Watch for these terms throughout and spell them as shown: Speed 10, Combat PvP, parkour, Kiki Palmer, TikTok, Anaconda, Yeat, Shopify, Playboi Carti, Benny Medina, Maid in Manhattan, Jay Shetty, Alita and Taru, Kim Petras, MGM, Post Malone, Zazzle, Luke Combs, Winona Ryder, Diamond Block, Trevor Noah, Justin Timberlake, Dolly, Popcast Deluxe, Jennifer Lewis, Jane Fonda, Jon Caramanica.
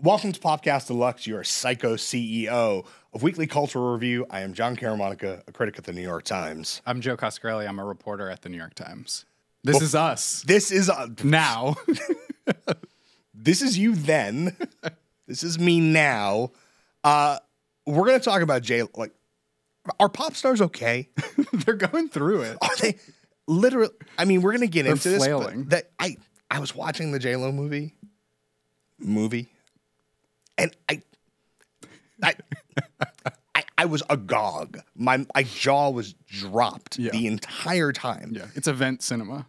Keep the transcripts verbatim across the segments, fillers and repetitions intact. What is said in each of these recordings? Welcome to Popcast Deluxe, your psycho C E O of Weekly Cultural Review. I am Jon Caramanica, a critic at the New York Times. I'm Joe Coscarelli. I'm a reporter at the New York Times. This well, is us. This is uh, now. This is you then. This is me now. Uh, we're going to talk about Jay. Like, are pop stars okay? They're going through it. Are they literally? I mean, we're going to get They're into flailing. this. That I I was watching the J Lo movie. Movie. And I, I, I, I was agog. My, my jaw was dropped yeah. the entire time. Yeah, it's event cinema.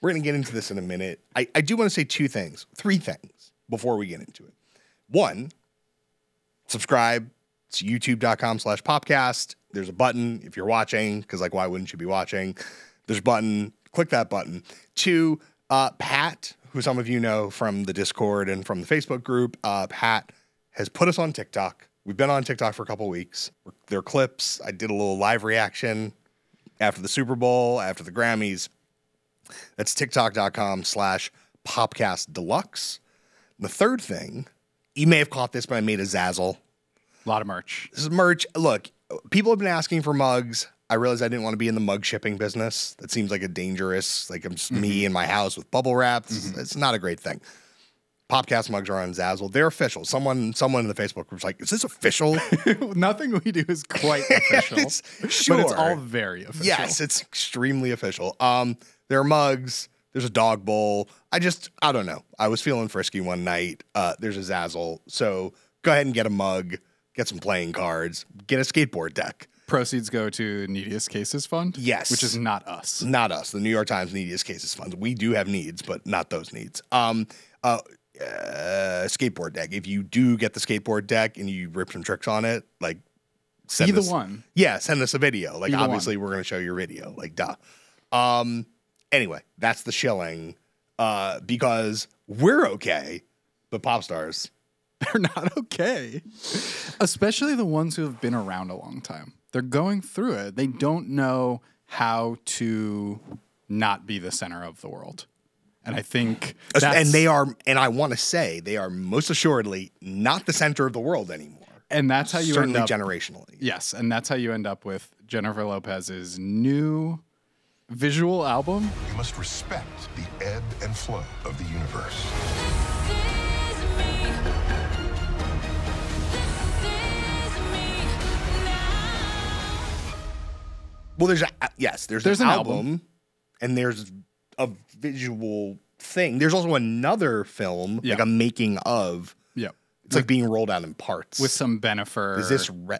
We're going to get into this in a minute. I, I do want to say two things, three things before we get into it. One, subscribe. It's youtube.com slash popcast. There's a button if you're watching, because like, why wouldn't you be watching? There's a button. Click that button. Two, uh, Pat, who some of you know from the Discord and from the Facebook group, uh, Pat has put us on TikTok. We've been on TikTok for a couple weeks. There are clips. I did a little live reaction after the Super Bowl, after the Grammys. That's tiktok.com slash popcast deluxe. The third thing, you may have caught this, but I made a Zazzle. A lot of merch. This is merch. Look, people have been asking for mugs. I realized I didn't want to be in the mug shipping business. That seems like a dangerous, like I'm just mm-hmm. me in my house with bubble wrap. This, mm-hmm. It's not a great thing. Popcast mugs are on Zazzle. They're official. Someone someone in the Facebook group's like, is this official? Nothing we do is quite official. It's, sure. But it's all very official. Yes, it's extremely official. Um, there are mugs. There's a dog bowl. I just, I don't know. I was feeling frisky one night. Uh, there's a Zazzle. So go ahead and get a mug. Get some playing cards. Get a skateboard deck. Proceeds go to Neediest Cases Fund? Yes. Which is not us. Not us. The New York Times Neediest Cases Fund. We do have needs, but not those needs. Um, uh, uh, skateboard deck. If you do get the skateboard deck and you rip some tricks on it, like, send Either us. one. Yeah, send us a video. Like, Either obviously, one. we're going to show your video. Like, duh. Um, anyway, that's the shilling. Uh, because we're okay, but pop stars, they're not okay. Especially the ones who have been around a long time. They're going through it. They don't know how to not be the center of the world. And I think that's... And they are, and I want to say, they are most assuredly not the center of the world anymore. And that's how you Certainly end up... Certainly generationally. Yes, and that's how you end up with Jennifer Lopez's new visual album. You must respect the ebb and flow of the universe. Well, there's a, yes, there's, there's an, an album, album, and there's a visual thing. There's also another film, yeah. like a making of. Yeah, it's like, like being rolled out in parts with some Ben Affleck. Is this re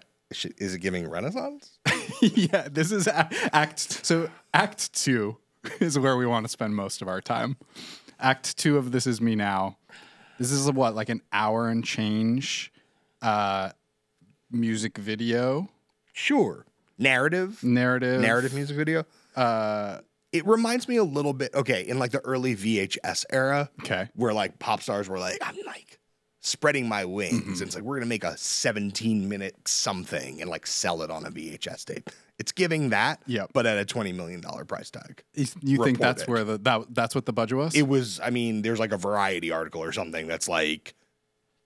is it giving Renaissance? Yeah, this is act. So act two is where we want to spend most of our time. Act two of This Is Me Now. This is what, like an hour and change, uh, music video. Sure. Narrative, narrative, narrative music video. Uh, it reminds me a little bit. Okay, in like the early V H S era, okay, where like pop stars were like, I'm like spreading my wings. Mm-hmm. And it's like we're gonna make a seventeen minute something and like sell it on a V H S tape. It's giving that, yeah, but at a twenty million dollar price tag. You, you think that's it. where the that that's what the budget was? It was. I mean, there's like a Variety article or something that's like,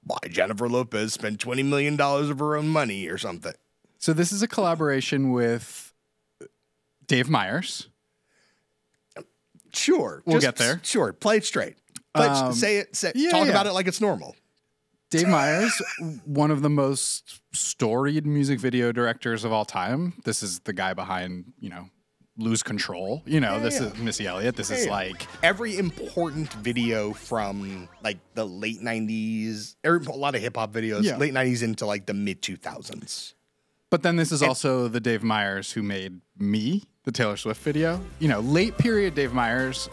why Jennifer Lopez spent twenty million dollars of her own money or something. So this is a collaboration with Dave Myers. Sure. We'll get there. Sure. Play it straight. Play um, it, say it. Say, yeah, talk yeah. about it like it's normal. Dave Myers, one of the most storied music video directors of all time. This is the guy behind, you know, Lose Control. You know, yeah, this yeah. is Missy Elliott. This yeah, is yeah. like... Every important video from, like, the late nineties. A lot of hip-hop videos. Yeah. Late nineties into, like, the mid two thousands. But then this is also the Dave Myers who made Me, the Taylor Swift video. You know, late period Dave Myers,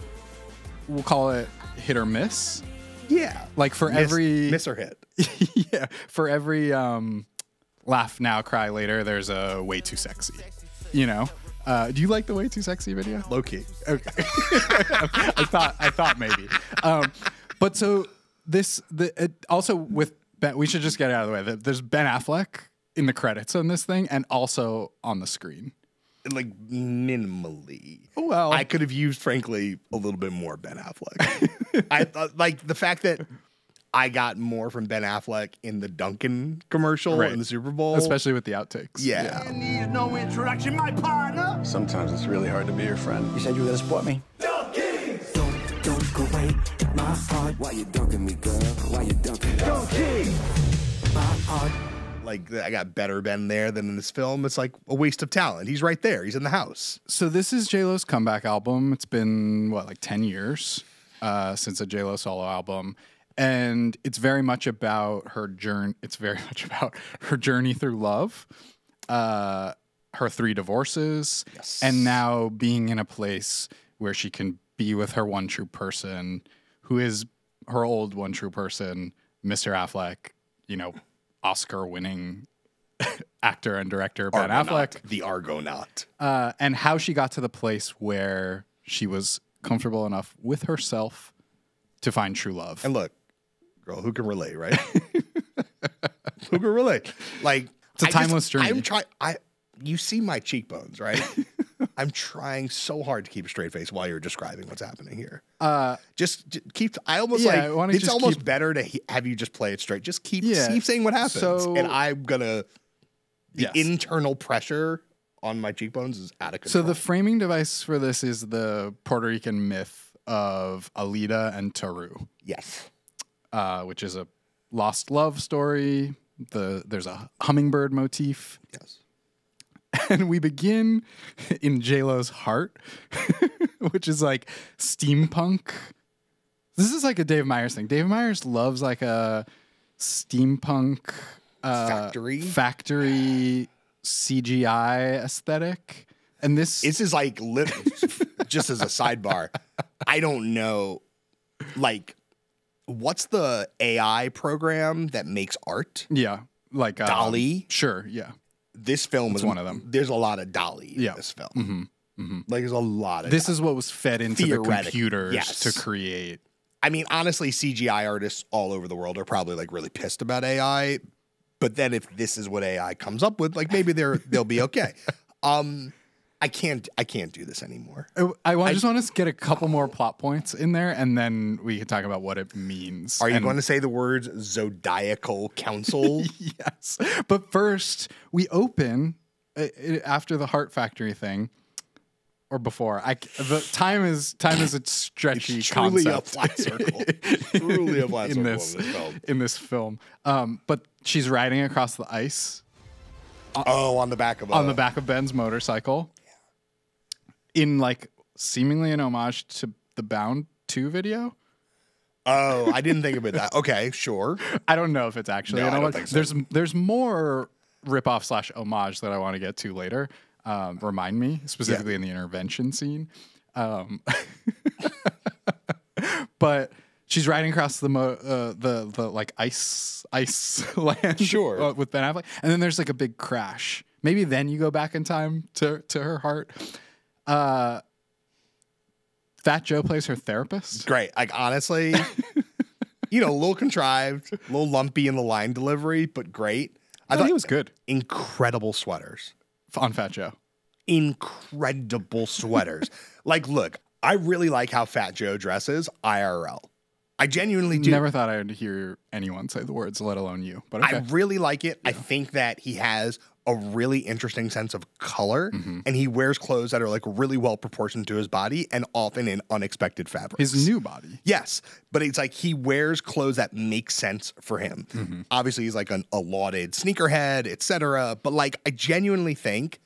we'll call it hit or miss. Yeah. Like for miss, every... Miss or hit. Yeah. For every um, laugh now, cry later, there's a way too sexy. You know? Uh, do you like the way too sexy video? Low key. Okay. I thought I thought maybe. Um, but so this... the it also with... Ben, we should just get it out of the way. There's Ben Affleck in the credits on this thing, and also on the screen, like minimally. Well, I could have used, frankly, a little bit more Ben Affleck. I uh, like the fact that I got more from Ben Affleck in the Dunkin' commercial right. in the Super Bowl. Especially with the outtakes. Yeah. You need no introduction, my partner. Sometimes it's really hard to be your friend. You said you were going to support me. Dunkin'! Don't, don't go away, my heart. Why you dunking me, girl? Why you dunking? Dunkin'! My heart. Like, I got better Ben there than in this film. It's like a waste of talent. He's right there. He's in the house. So this is J-Lo's comeback album. It's been, what, like ten years uh, since a J-Lo solo album. And it's very much about her journey. It's very much about her journey through love, uh, her three divorces, yes. and now being in a place where she can be with her one true person, who is her old one true person, Mister Affleck, you know, Oscar-winning actor and director Ben Argonaut, Affleck, the Argonaut, uh, and how she got to the place where she was comfortable enough with herself to find true love. And look. Girl, who can relate, right? Who can relate? Like, it's a timeless journey. I'm trying. I, you see my cheekbones, right? I'm trying so hard to keep a straight face while you're describing what's happening here. Uh, just, just keep. I almost yeah, like. It's almost keep, better to he, have you just play it straight. Just keep, yeah. keep saying what happens, so, and I'm gonna. The yes. internal pressure on my cheekbones is out of control. So the framing device for this is the Puerto Rican myth of Alita and Taru. Yes. Uh, which is a lost love story. The There's a hummingbird motif. Yes. And we begin in J-Lo's heart, which is like steampunk. This is like a Dave Myers thing. Dave Myers loves like a steampunk uh, factory factory C G I aesthetic. And this, this is like, just as a sidebar, I don't know, like... What's the A I program that makes art? Yeah, like uh, Dolly. Sure, yeah. This film That's is one of them. There's a lot of Dolly yeah. in this film. Mm-hmm, mm-hmm. Like, there's a lot of. This Dolly. Is what was fed into the computers yes. to create. I mean, honestly, C G I artists all over the world are probably like really pissed about A I. But then, if this is what A I comes up with, like maybe they're they'll be okay. Um, I can't. I can't do this anymore. I, I just I, want to get a couple more plot points in there, and then we can talk about what it means. Are you and, going to say the words "zodiacal council"? Yes. But first, we open uh, after the Heart Factory thing, or before. I the time is time is a stretchy it's truly concept. A flat circle. Truly a flat in circle this, in this film. In this film, um, but she's riding across the ice. Oh, on the back of a, on the back of Ben's motorcycle. In like seemingly an homage to the Bound two video. Oh, I didn't think about that. Okay, sure. I don't know if it's actually no, an homage. I don't think so. There's there's more ripoff slash homage that I want to get to later. Um, remind me specifically yeah. in the intervention scene. Um, but she's riding across the mo uh, the the like ice ice land. Sure. With Ben Affleck, and then there's like a big crash. Maybe then you go back in time to to her heart. Uh, Fat Joe plays her therapist. Great. Like, honestly, you know, a little contrived, a little lumpy in the line delivery, but great. I no, thought he was good. Incredible sweaters. On Fat Joe. Incredible sweaters. Like, look, I really like how Fat Joe dresses I R L. I genuinely do. Never thought I would hear anyone say the words, let alone you. But okay. I really like it. Yeah. I think that he has a really interesting sense of color, mm-hmm. and he wears clothes that are like really well proportioned to his body and often in unexpected fabrics. His new body. Yes, but it's like he wears clothes that make sense for him. Mm-hmm. Obviously, he's like an, a lauded sneakerhead, et cetera. But like, I genuinely think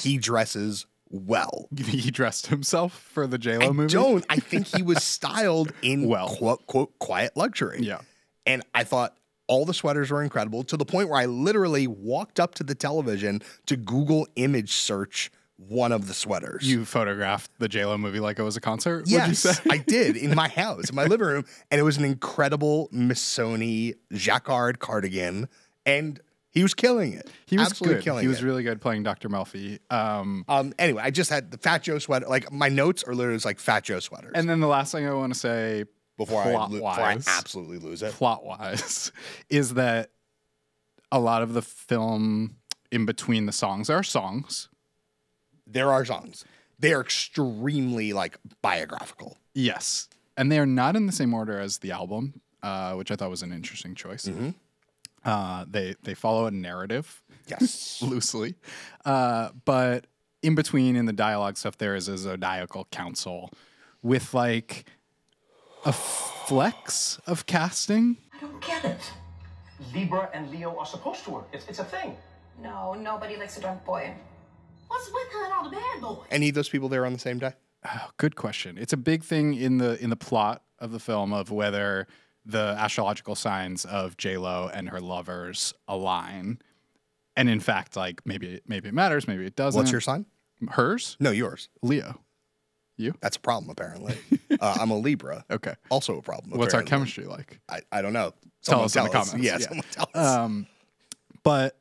he dresses well. He dressed himself for the J-Lo I movie? I don't. I think he was styled in, well. quote, quote, quiet luxury. Yeah. And I thought... all the sweaters were incredible, to the point where I literally walked up to the television to Google image search one of the sweaters. You photographed the J-Lo movie like it was a concert? Yes, would you say? I did, in my house, in my living room. And it was an incredible Missoni jacquard cardigan. And he was killing it. He was Absolutely good. killing it. He was it. really good playing Doctor Melfi. Um, um, anyway, I just had the Fat Joe sweater. Like, my notes are literally just like Fat Joe sweaters. And then the last thing I want to say... Before I, before I absolutely lose it. Plot-wise, is that a lot of the film in between the songs are songs. There are songs. They are extremely, like, biographical. Yes. And they are not in the same order as the album. uh, which I thought was an interesting choice. Mm-hmm. Uh, they they follow a narrative, yes, loosely, uh, but in between in the dialogue stuff there is a zodiacal council with like a flex of casting. I don't get it. Libra and Leo are supposed to work. It's it's a thing. No, nobody likes a drunk boy. What's with her and all the bad boys? Any of those people there on the same day? Oh, good question. It's a big thing in the in the plot of the film of whether the astrological signs of J Lo and her lovers align. And in fact, like maybe maybe it matters, maybe it doesn't. What's your sign? Hers? No, yours. Leo. You? That's a problem, apparently. uh, I'm a Libra. Okay. Also a problem. What's apparently. Our chemistry like? I, I don't know. Someone tell us tell in us. The comments. Yeah, yeah, someone tell us. Um, but,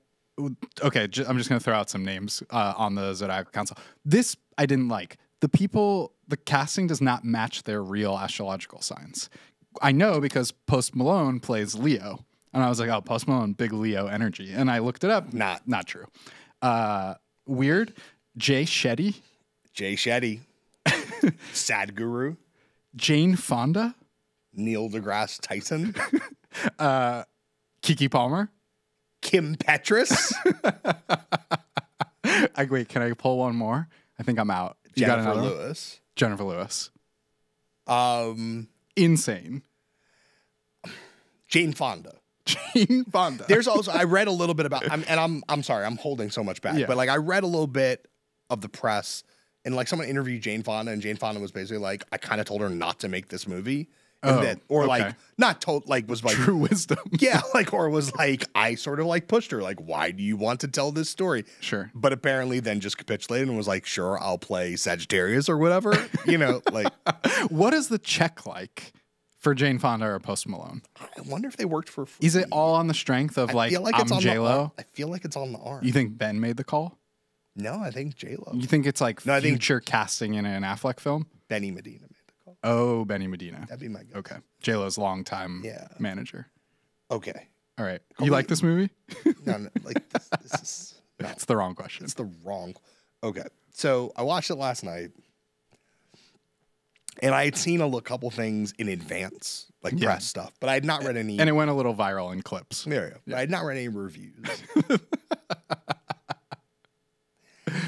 okay, j I'm just going to throw out some names uh, on the Zodiacal Council. This I didn't like. The people, the casting does not match their real astrological signs. I know because Post Malone plays Leo. And I was like, oh, Post Malone, big Leo energy. And I looked it up. Not, not true. Uh, weird. Jay Shetty. Jay Shetty. Sadhguru. Jane Fonda. Neil deGrasse Tyson. uh, Kiki Palmer. Kim Petras. I, wait, can I pull one more? I think I'm out. You Jennifer got Lewis. One? Jennifer Lewis. Um, Insane. Jane Fonda. Jane Fonda. There's also, I read a little bit about, I'm, and I'm I'm sorry, I'm holding so much back, yeah. but like I read a little bit of the press and like someone interviewed Jane Fonda and Jane Fonda was basically like, I kind of told her not to make this movie. And oh, that, or okay. like, not told, like was like. True wisdom. Yeah, like, or was like, I sort of like pushed her, like, why do you want to tell this story? Sure. But apparently then just capitulated and was like, sure, I'll play Sagittarius or whatever, you know, like. What is the check like? For Jane Fonda or Post Malone? I wonder if they worked for free. Is it all on the strength of like, like I'm J Lo? I feel like it's on the arm. You think Ben made the call? No, I think J Lo. You think it's like no, future I think casting in an Affleck film? Benny Medina made the call. Oh, Benny Medina. That'd be my guess. Okay. J Lo's longtime yeah. manager. Okay. All right. Call you me. Like this movie? No, no. Like this, this is... No. It's the wrong question. It's the wrong... Okay. So I watched it last night. And I had seen a couple things in advance, like yeah. press stuff, but I had not read any. And it went a little viral in clips. There you go. Yeah. I had not read any reviews.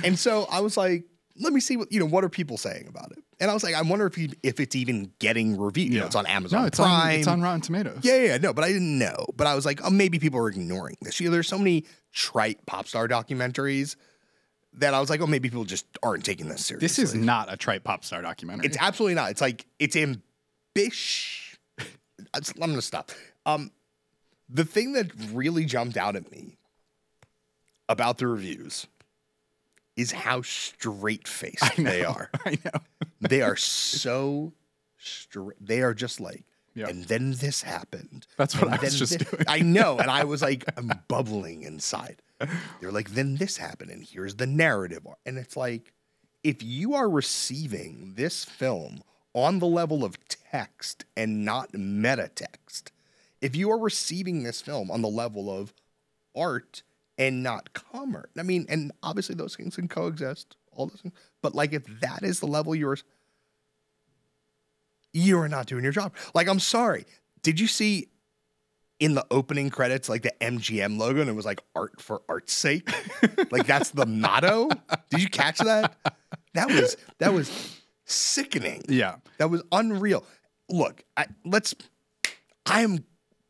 And so I was like, let me see what, you know, what are people saying about it? And I was like, I wonder if, he, if it's even getting reviewed. Yeah. You know, it's on Amazon no, it's Prime. On, it's on Rotten Tomatoes. Yeah, yeah, no, but I didn't know. But I was like, oh, maybe people are ignoring this. You know, there's so many trite pop star documentaries that I was like, oh, maybe people just aren't taking this seriously. This is not a trite pop star documentary. It's absolutely not. It's like, it's ambish. I'm going to stop. Um, the thing that really jumped out at me about the reviews is how straight-faced they are. I know. They are so straight. They are just like, yep. And then this happened. That's what I was just doing. I know. And I was like, I'm bubbling inside. They're like, then this happened, and here's the narrative. And it's like, if you are receiving this film on the level of text and not meta text, if you are receiving this film on the level of art and not commerce, I mean, and obviously those things can coexist, all those things, but like, if that is the level you're, you're not doing your job. Like, I'm sorry. Did you see in the opening credits, like the M G M logo, and it was like art for art's sake? Like, that's the motto. Did you catch that? That was, that was sickening. Yeah. That was unreal. Look, I, let's, I am,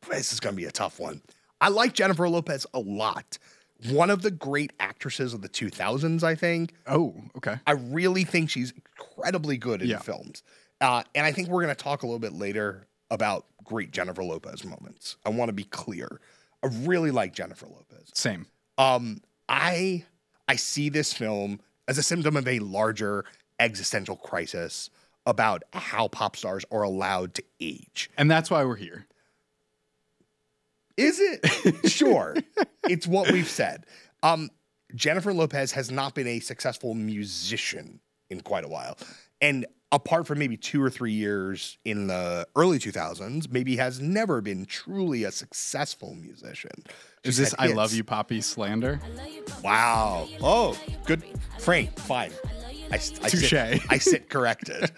this is going to be a tough one. I like Jennifer Lopez a lot. One of the great actresses of the two thousands, I think. Oh, okay. I really think she's incredibly good in yeah. films. Uh, and I think we're going to talk a little bit later about great Jennifer Lopez moments. I want to be clear. I really like Jennifer Lopez. Same. Um, I I see this film as a symptom of a larger existential crisis about how pop stars are allowed to age. And that's why we're here. Is it? Sure. It's what we've said. Um, Jennifer Lopez has not been a successful musician in quite a while. And apart from maybe two or three years in the early two thousands, maybe has never been truly a successful musician. She's Is this I hits. Love You Poppy slander? Wow. Oh, good. Frank, fine. I, I, sit, I sit corrected.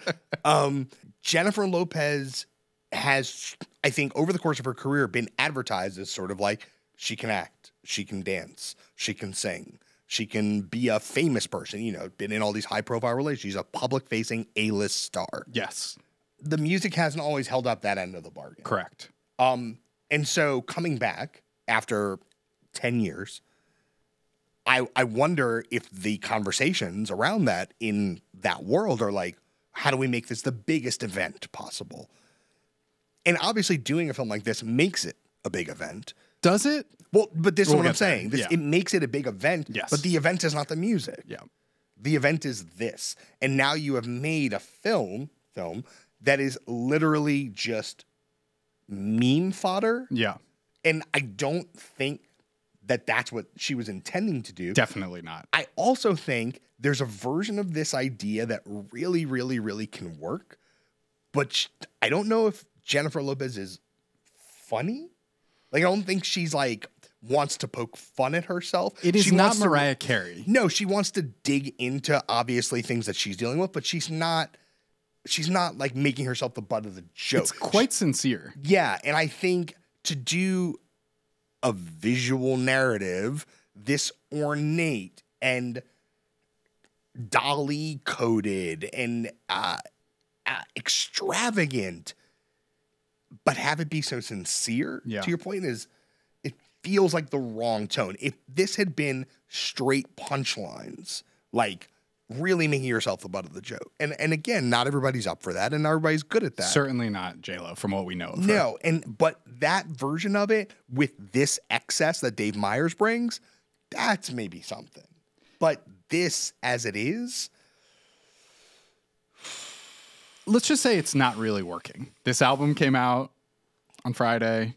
um, Jennifer Lopez has, I think, over the course of her career, been advertised as sort of like, she can act, she can dance, she can sing, she can be a famous person, you know, been in all these high-profile relationships. She's a public-facing A-list star. Yes. The music hasn't always held up that end of the bargain. Correct. Um, and so coming back after ten years, I, I wonder if the conversations around that in that world are like, how do we make this the biggest event possible? And obviously doing a film like this makes it a big event. Does it? Well, but this we'll is what I'm saying. This, yeah. It makes it a big event, yes. But the event is not the music. Yeah. The event is this. And now you have made a film film that is literally just meme fodder. Yeah. And I don't think that that's what she was intending to do. Definitely not. I also think there's a version of this idea that really, really, really can work. But I don't know if Jennifer Lopez is funny. Like, I don't think she's, like, wants to poke fun at herself. It is she not Mariah to, Carey. No, she wants to dig into, obviously, things that she's dealing with, but she's not, she's not, like, making herself the butt of the joke. It's quite she, sincere. Yeah, and I think to do a visual narrative this ornate and Dolly-coded and uh, uh, extravagant, but have it be so sincere, yeah. to your point, is it feels like the wrong tone. If this had been straight punchlines, like really making yourself the butt of the joke. And and again, not everybody's up for that, and everybody's good at that. Certainly not J-Lo, from what we know of her. No, and but that version of it with this excess that Dave Myers brings, that's maybe something. But this as it is... Let's just say it's not really working. This album came out on Friday.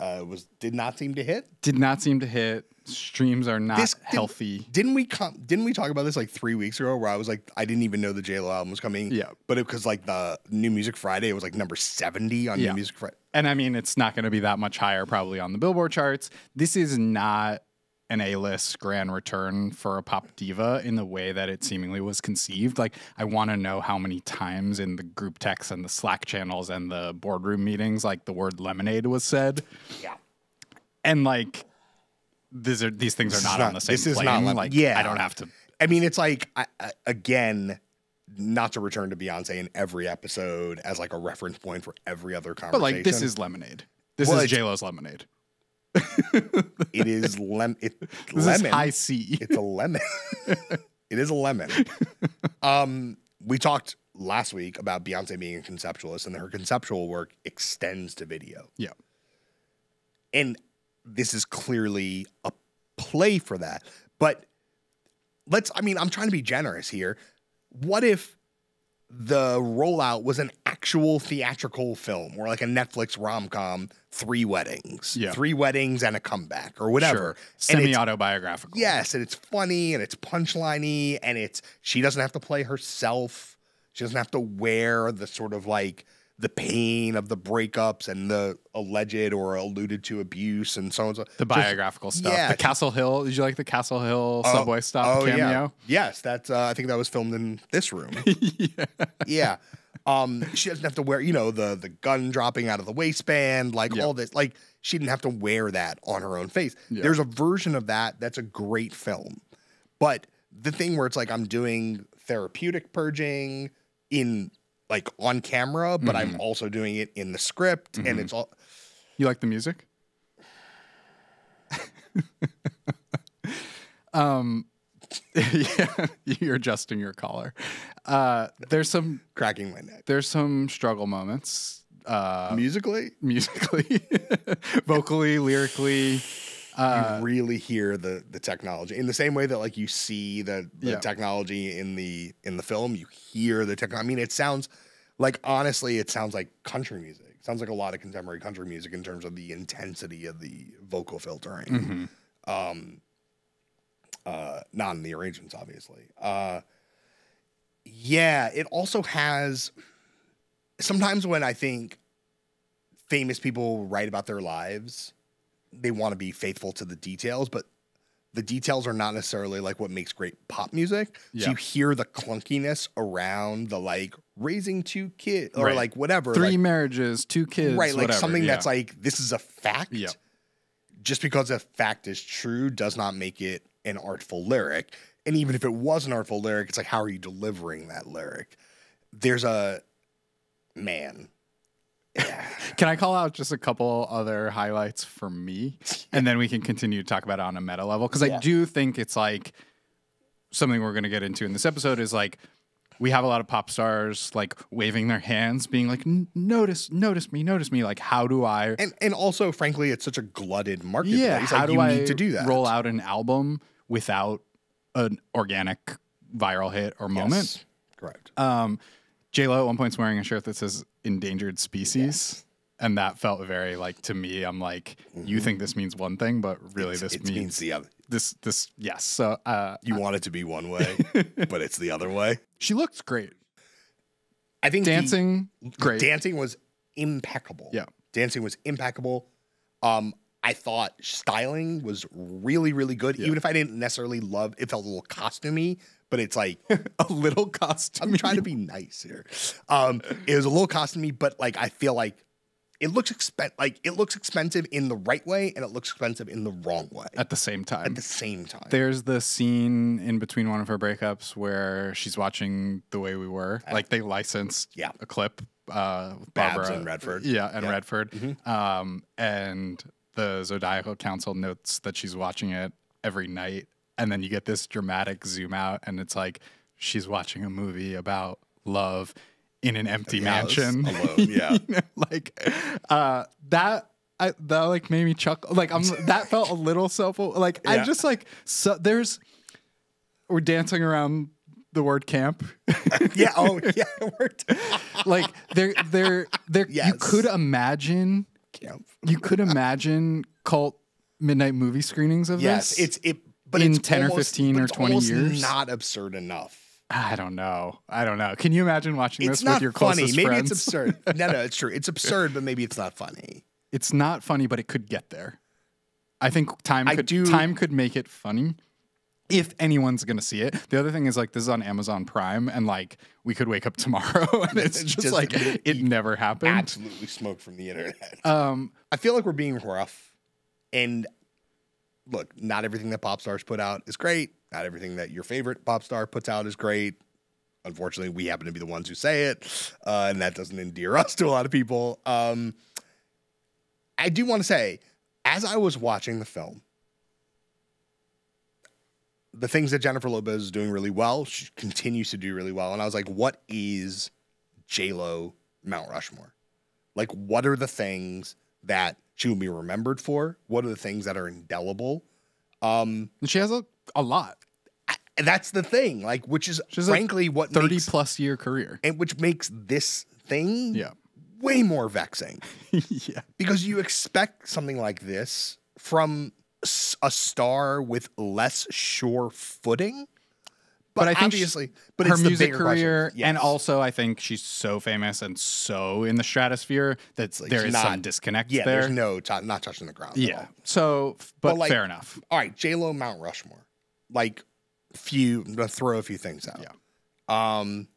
Uh, was did not seem to hit. Did not seem to hit. Streams are not this, healthy. Did, didn't we com Didn't we talk about this like three weeks ago? Where I was like, I didn't even know the J-Lo album was coming. Yeah, but it because like the New Music Friday, it was like number seventy on yeah. New Music Friday. And I mean, it's not going to be that much higher probably on the Billboard charts. This is not an A-list grand return for a pop diva in the way that it seemingly was conceived. Like, I want to know how many times in the group texts and the Slack channels and the boardroom meetings, like, the word lemonade was said. Yeah. And, like, these are these things this are not, not on the same this plane. Is not like, yeah. I don't have to. I mean, it's like, I, I, again, not to return to Beyonce in every episode as, like, a reference point for every other conversation. But, like, this is lemonade. This well, is J-Lo's lemonade. It is lem it, this lemon. This is high C. It's a lemon. It is a lemon. Um, we talked last week about Beyonce being a conceptualist, and her conceptual work extends to video. Yeah. And this is clearly a play for that. But let's, I mean, I'm trying to be generous here. What if the rollout was an actual theatrical film or like a Netflix rom-com, three weddings, yeah. three weddings and a comeback or whatever. Sure. Semi-autobiographical. Yes. And it's funny and it's punchliney and it's, she doesn't have to play herself. She doesn't have to wear the sort of like the pain of the breakups and the alleged or alluded to abuse and so on. So. The biographical Just, stuff. Yeah. The Castle Hill. Did you like the Castle Hill oh, subway stop oh, cameo? Yeah. Yes. That's, uh, I think that was filmed in this room. yeah. Yeah. Um, she doesn't have to wear, you know, the, the gun dropping out of the waistband, like yep. all this. Like, she didn't have to wear that on her own face. Yep. There's a version of that that's a great film. But the thing where it's like I'm doing therapeutic purging in – like on camera, but mm-hmm. I'm also doing it in the script, mm-hmm. and it's all. You like the music? um, yeah, you're adjusting your collar. Uh, there's some cracking my neck. There's some struggle moments. Uh, musically, musically, vocally, lyrically. Uh, you really hear the the technology in the same way that like you see the, the yeah. technology in the in the film. You hear the technology. I mean, it sounds like honestly, it sounds like country music. It sounds like a lot of contemporary country music in terms of the intensity of the vocal filtering. Mm-hmm. um, uh, not in the arrangements, obviously. Uh, yeah, it also has. Sometimes when I think famous people write about their lives, they want to be faithful to the details, but the details are not necessarily like what makes great pop music. Yeah. So you hear the clunkiness around the like raising two kids or right. like whatever. Three like, marriages, two kids. Right. Like whatever. something yeah. that's like, this is a fact. Yeah. Just because a fact is true does not make it an artful lyric. And even if it was an artful lyric, it's like, how are you delivering that lyric? There's a man. Yeah. Can I call out just a couple other highlights for me? And then we can continue to talk about it on a meta level. Because yeah. I do think it's like something we're going to get into in this episode is like, we have a lot of pop stars like waving their hands, being like, notice, notice me, notice me. Like, how do I? And, and also, frankly, it's such a glutted marketplace. Yeah, how like, do you I need to do that? Roll out an album without an organic viral hit or moment? Yes, correct. Um, J Lo at one point's wearing a shirt that says endangered species. Yeah. And that felt very like, to me, I'm like, mm-hmm. you think this means one thing, but really it's, this it means, means the other. This, this, yes. So, uh, you I, want it to be one way, but it's the other way. She looks great. I think dancing, the, great. Dancing was impeccable. Yeah. Dancing was impeccable. Um, I thought styling was really, really good. Yeah. Even if I didn't necessarily love, it felt a little costumey, but it's like a little costumey. I'm trying to be nice here. Um, it was a little costumey, but like I feel like it looks expen like it looks expensive in the right way, and it looks expensive in the wrong way at the same time. At the same time, there's the scene in between one of her breakups where she's watching The Way We Were. I like they licensed yeah. a clip. Uh, with Barbara Babs and Redford. Yeah, and yeah. Redford. Mm-hmm. Um, and the Zodiacal Council notes that she's watching it every night, and then you get this dramatic zoom out, and it's like she's watching a movie about love in an empty mansion. Alone, yeah, you know, like uh, that. I, that like made me chuckle. Like I'm. That felt a little self. Like yeah. I just like. So there's. We're dancing around the word camp. yeah. Oh yeah. like there, there, there. Yes. You could imagine. Camp. You could imagine cult midnight movie screenings of yes, this. Yes, it's it, but in it's ten almost, or fifteen or twenty years, not absurd enough. I don't know. I don't know. Can you imagine watching it's this not with your funny. closest maybe friends? Maybe it's absurd. No, no, it's true. It's absurd, but maybe it's not funny. It's not funny, but it could get there. I think time I could do. time could make it funny if anyone's going to see it. The other thing is like this is on Amazon Prime, and like we could wake up tomorrow and it's just, just like it never happened. Absolutely smoked from the internet. Um, I feel like we're being rough, and look, not everything that pop stars put out is great. Not everything that your favorite pop star puts out is great. Unfortunately, we happen to be the ones who say it, uh, and that doesn't endear us to a lot of people. Um, I do want to say, as I was watching the film, the things that Jennifer Lopez is doing really well, she continues to do really well. And I was like, what is J Lo Mount Rushmore? Like, what are the things that she will be remembered for? What are the things that are indelible? Um, she has a, a lot. I, that's the thing, like, which is she's frankly what thirty makes, plus year career, and which makes this thing yeah. way more vexing. yeah, because you expect something like this from a star with less sure footing. But, but I think obviously, but her it's music the career, yes. and also I think she's so famous and so in the stratosphere that like there is not, some disconnect yeah, there. Yeah, there's no t not touching the ground. Yeah, at all. so but, but like, fair enough. All right, J Lo Mount Rushmore, like few I'm gonna throw a few things out. Yeah, um,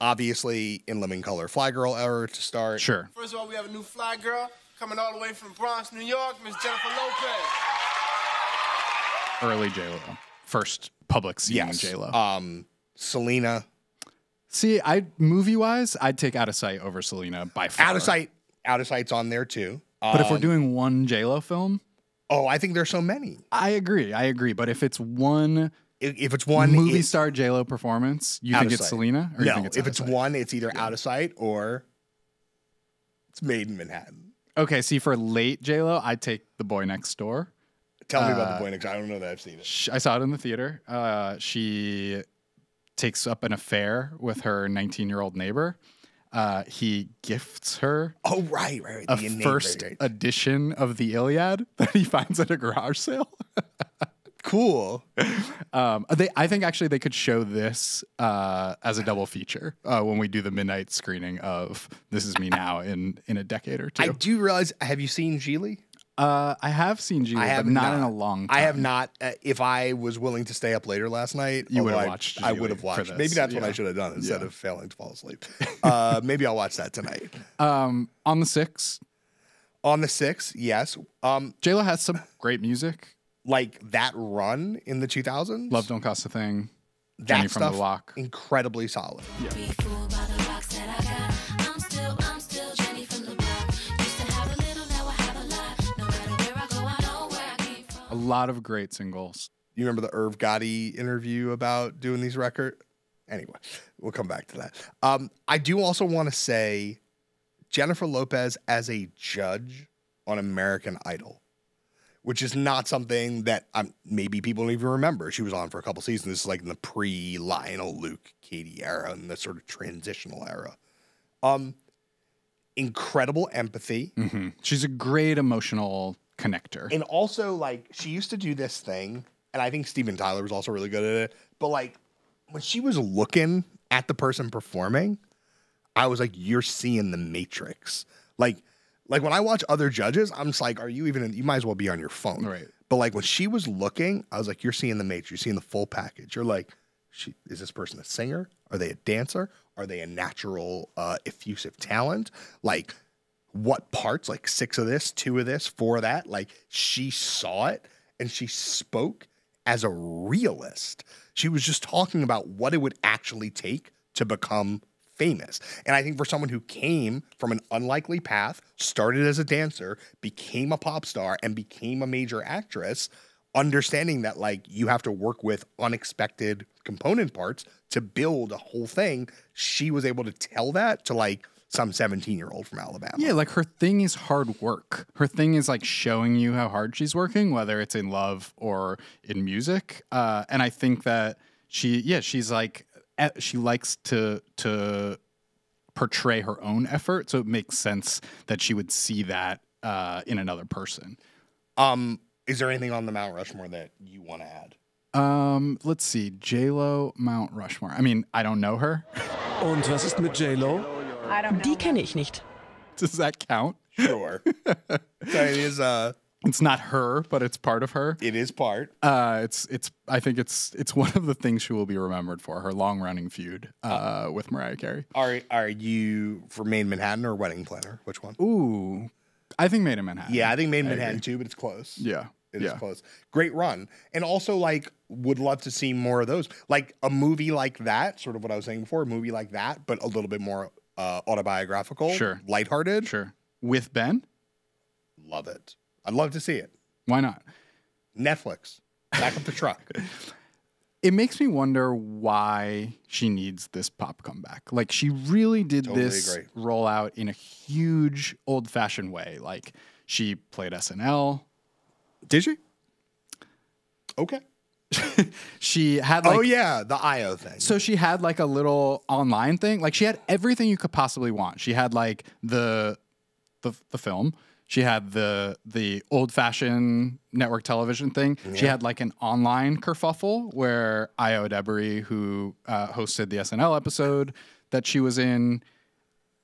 obviously in Living Color, Fly Girl era to start. Sure. First of all, we have a new Fly Girl coming all the way from Bronx, New York, Miss Jennifer Lopez. Early J Lo. First public scene yes. J Lo. Um, Selena. See, I movie wise, I'd take Out of Sight over Selena by far. Out of Sight, Out of Sight's on there too. Um, but if we're doing one J Lo film, oh, I think there's so many. I agree, I agree. But if it's one, if, if it's one movie it, star J Lo performance, you think it's Selena? Or no, you think it's if it's one, it's either yeah. Out of Sight or it's Maid in Manhattan. Okay, see, for late J Lo, I'd take The Boy Next Door. Tell me about uh, The Boy Next Door. I don't know that I've seen it. She, I saw it in the theater. Uh, she takes up an affair with her nineteen-year-old neighbor. Uh, he gifts her oh, right, right, right. a the first neighbor, right. edition of the Iliad that he finds at a garage sale. Cool. Um, they, I think actually they could show this uh, as a double feature uh, when we do the midnight screening of This Is Me Now in, in a decade or two. I do realize, have you seen Gigli? Uh, I have seen Julia, I have but not, not in a long time. I have not. Uh, if I was willing to stay up later last night, you would have watched. I, I would have watched. Maybe that's yeah. what I should have done instead yeah. of failing to fall asleep. Uh, maybe I'll watch that tonight. Um, on the six. On the six, yes. Um, J-Lo has some great music, like that run in the two thousands. Love Don't Cost a Thing. That Jenny stuff, from the Block, incredibly solid. Yeah. A lot of great singles. You remember the Irv Gotti interview about doing these records? Anyway, we'll come back to that. Um, I do also want to say Jennifer Lopez as a judge on American Idol, which is not something that um, maybe people don't even remember. She was on for a couple seasons. This is like in the pre-Lionel, Luke, Katie era and the sort of transitional era. Um, incredible empathy. Mm-hmm. She's a great emotional connector. And also, like, she used to do this thing, and I think Steven Tyler was also really good at it, but, like, when she was looking at the person performing, I was like, you're seeing the Matrix. Like, like when I watch other judges, I'm just like, are you even, in, you might as well be on your phone. Right. But, like, when she was looking, I was like, you're seeing the Matrix. You're seeing the full package. You're like, she, is this person a singer? Are they a dancer? Are they a natural uh, effusive talent? Like, what parts, like six of this, two of this, four of that. Like, she saw it and she spoke as a realist. She was just talking about what it would actually take to become famous. And I think for someone who came from an unlikely path, started as a dancer, became a pop star, and became a major actress, understanding that, like, you have to work with unexpected component parts to build a whole thing, she was able to tell that to, like, some seventeen-year-old from Alabama. Yeah, like, her thing is hard work. Her thing is, like, showing you how hard she's working, whether it's in love or in music. Uh, and I think that she, yeah, she's, like, she likes to to portray her own effort, so it makes sense that she would see that uh, in another person. Um, is there anything on the Mount Rushmore that you want to add? Um, let's see. J-Lo, Mount Rushmore. I mean, I don't know her. Und was ist mit J-Lo? I don't know. Die kenne ich nicht. Does that count? Sure. So it is, uh, it's not her, but it's part of her. It is part. Uh, it's it's. I think it's it's one of the things she will be remembered for, her long running feud uh, oh. with Mariah Carey. Are are you for Maid in Manhattan or Wedding Planner? Which one? Ooh, I think Maid in Manhattan. Yeah, I think Maid in Manhattan too, but it's close. Yeah, it yeah. is close. Great run, and also, like, would love to see more of those. Like a movie like that, sort of what I was saying before, a movie like that, but a little bit more. Uh, autobiographical, sure, lighthearted, sure. With Ben, love it. I'd love to see it. Why not? Netflix, back up the truck. It makes me wonder why she needs this pop comeback. Like, she really did totally this agree. rollout in a huge, old-fashioned way. Like, she played S N L. Did she? Okay. She had, like, oh yeah, the Ayo thing. So she had, like, a little online thing. Like, she had everything you could possibly want. She had, like, the the, the film. She had the the old fashioned network television thing. Yeah. She had, like, an online kerfuffle where Ayo Edebiri, who uh, hosted the S N L episode that she was in,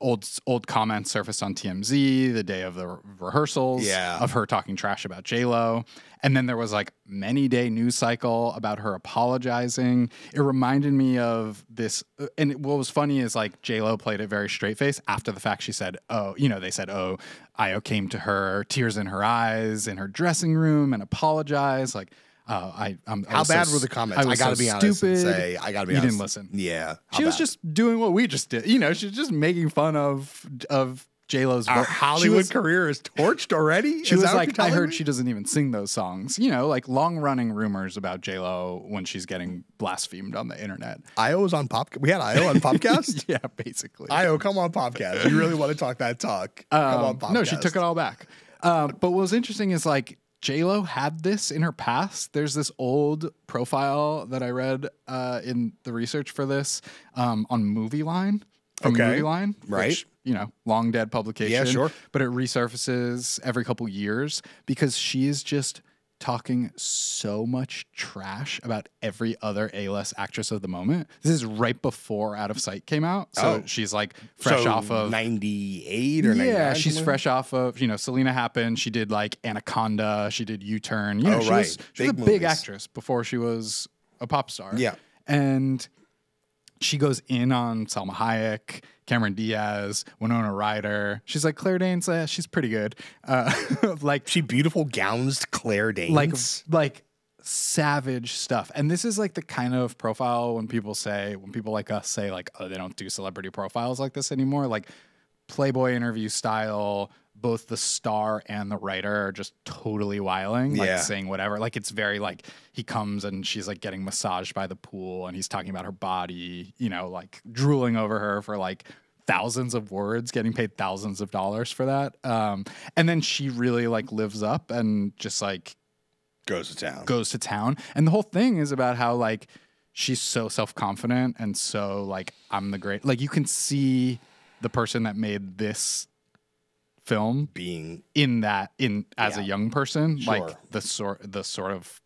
old old comments surfaced on T M Z the day of the re rehearsals yeah. of her talking trash about J-Lo. And then there was, like, many day news cycle about her apologizing. It reminded me of this. And what was funny is, like, J-Lo played it very straight face after the fact. She said, oh, you know, they said, oh, Ayo came to her, tears in her eyes, in her dressing room, and apologized. Like, oh, I, I'm how I bad so, were the comments? I, I gotta so be honest stupid. and say, I gotta be you honest. You didn't listen. Yeah, she bad? was just doing what we just did. You know, she's just making fun of of J-Lo's Our Hollywood was, career is torched already. She is was like, I heard me? she doesn't even sing those songs. You know, like, long running rumors about J-Lo when she's getting blasphemed on the internet. Ayo was on Pop. We had Ayo on Popcast. Yeah, basically. Ayo, come on Popcast. You really want to talk that talk? Um, come on Popcast. No, she took it all back. Uh, but what was interesting is, like, J-Lo had this in her past. There's this old profile that I read uh, in the research for this um, on Movie Line. From okay. Movie Line, right? Which, you know, long dead publication. Yeah, sure. But it resurfaces every couple years because she is just talking so much trash about every other A-list actress of the moment. This is right before Out of Sight came out. So oh. she's like fresh so off of ninety-eight or ninety-nine. Yeah, she's fresh off of, you know, Selena happened. She did like Anaconda. She did U-Turn. You know, oh, she right. was, she big was a movies. big actress before she was a pop star. Yeah. And she goes in on Salma Hayek, Cameron Diaz, Winona Ryder. She's like, Claire Danes, eh, she's pretty good. Uh, like she beautiful gowns Claire Danes. Like, like savage stuff. And this is like the kind of profile when people say, when people like us say like, oh, they don't do celebrity profiles like this anymore. Like Playboy interview style, both the star and the writer are just totally wiling, like yeah. saying whatever. Like it's very like he comes and she's like getting massaged by the pool and he's talking about her body, you know, like drooling over her for like thousands of words, getting paid thousands of dollars for that. Um, and then she really like lives up and just like goes to town, goes to town. And the whole thing is about how like she's so self-confident and so like, I'm the great, like you can see the person that made this film being in that in as yeah. a young person, sure. like the sort the sort of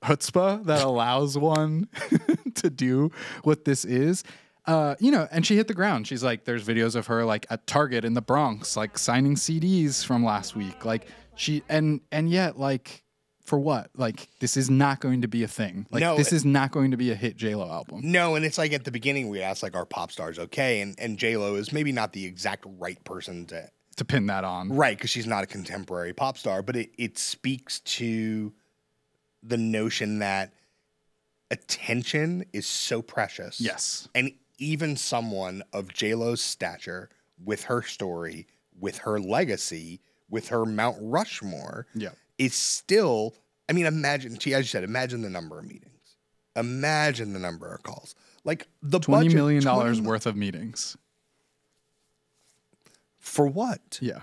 chutzpah that allows one to do what this is. Uh, you know, and she hit the ground. She's like, there's videos of her like at Target in the Bronx, like signing C Ds from last week. Like she and and yet like for what? Like this is not going to be a thing. Like no, this it, is not going to be a hit J Lo album. No, and it's like at the beginning we asked like, are pop stars okay? And and J Lo is maybe not the exact right person to to pin that on, right? Because she's not a contemporary pop star, but it it speaks to the notion that attention is so precious. Yes, and even someone of J Lo's stature, with her story, with her legacy, with her Mount Rushmore, yeah. is still, I mean, imagine, as you said, imagine the number of meetings. Imagine the number of calls. Like the budget. twenty million dollars worth of meetings. For what? Yeah.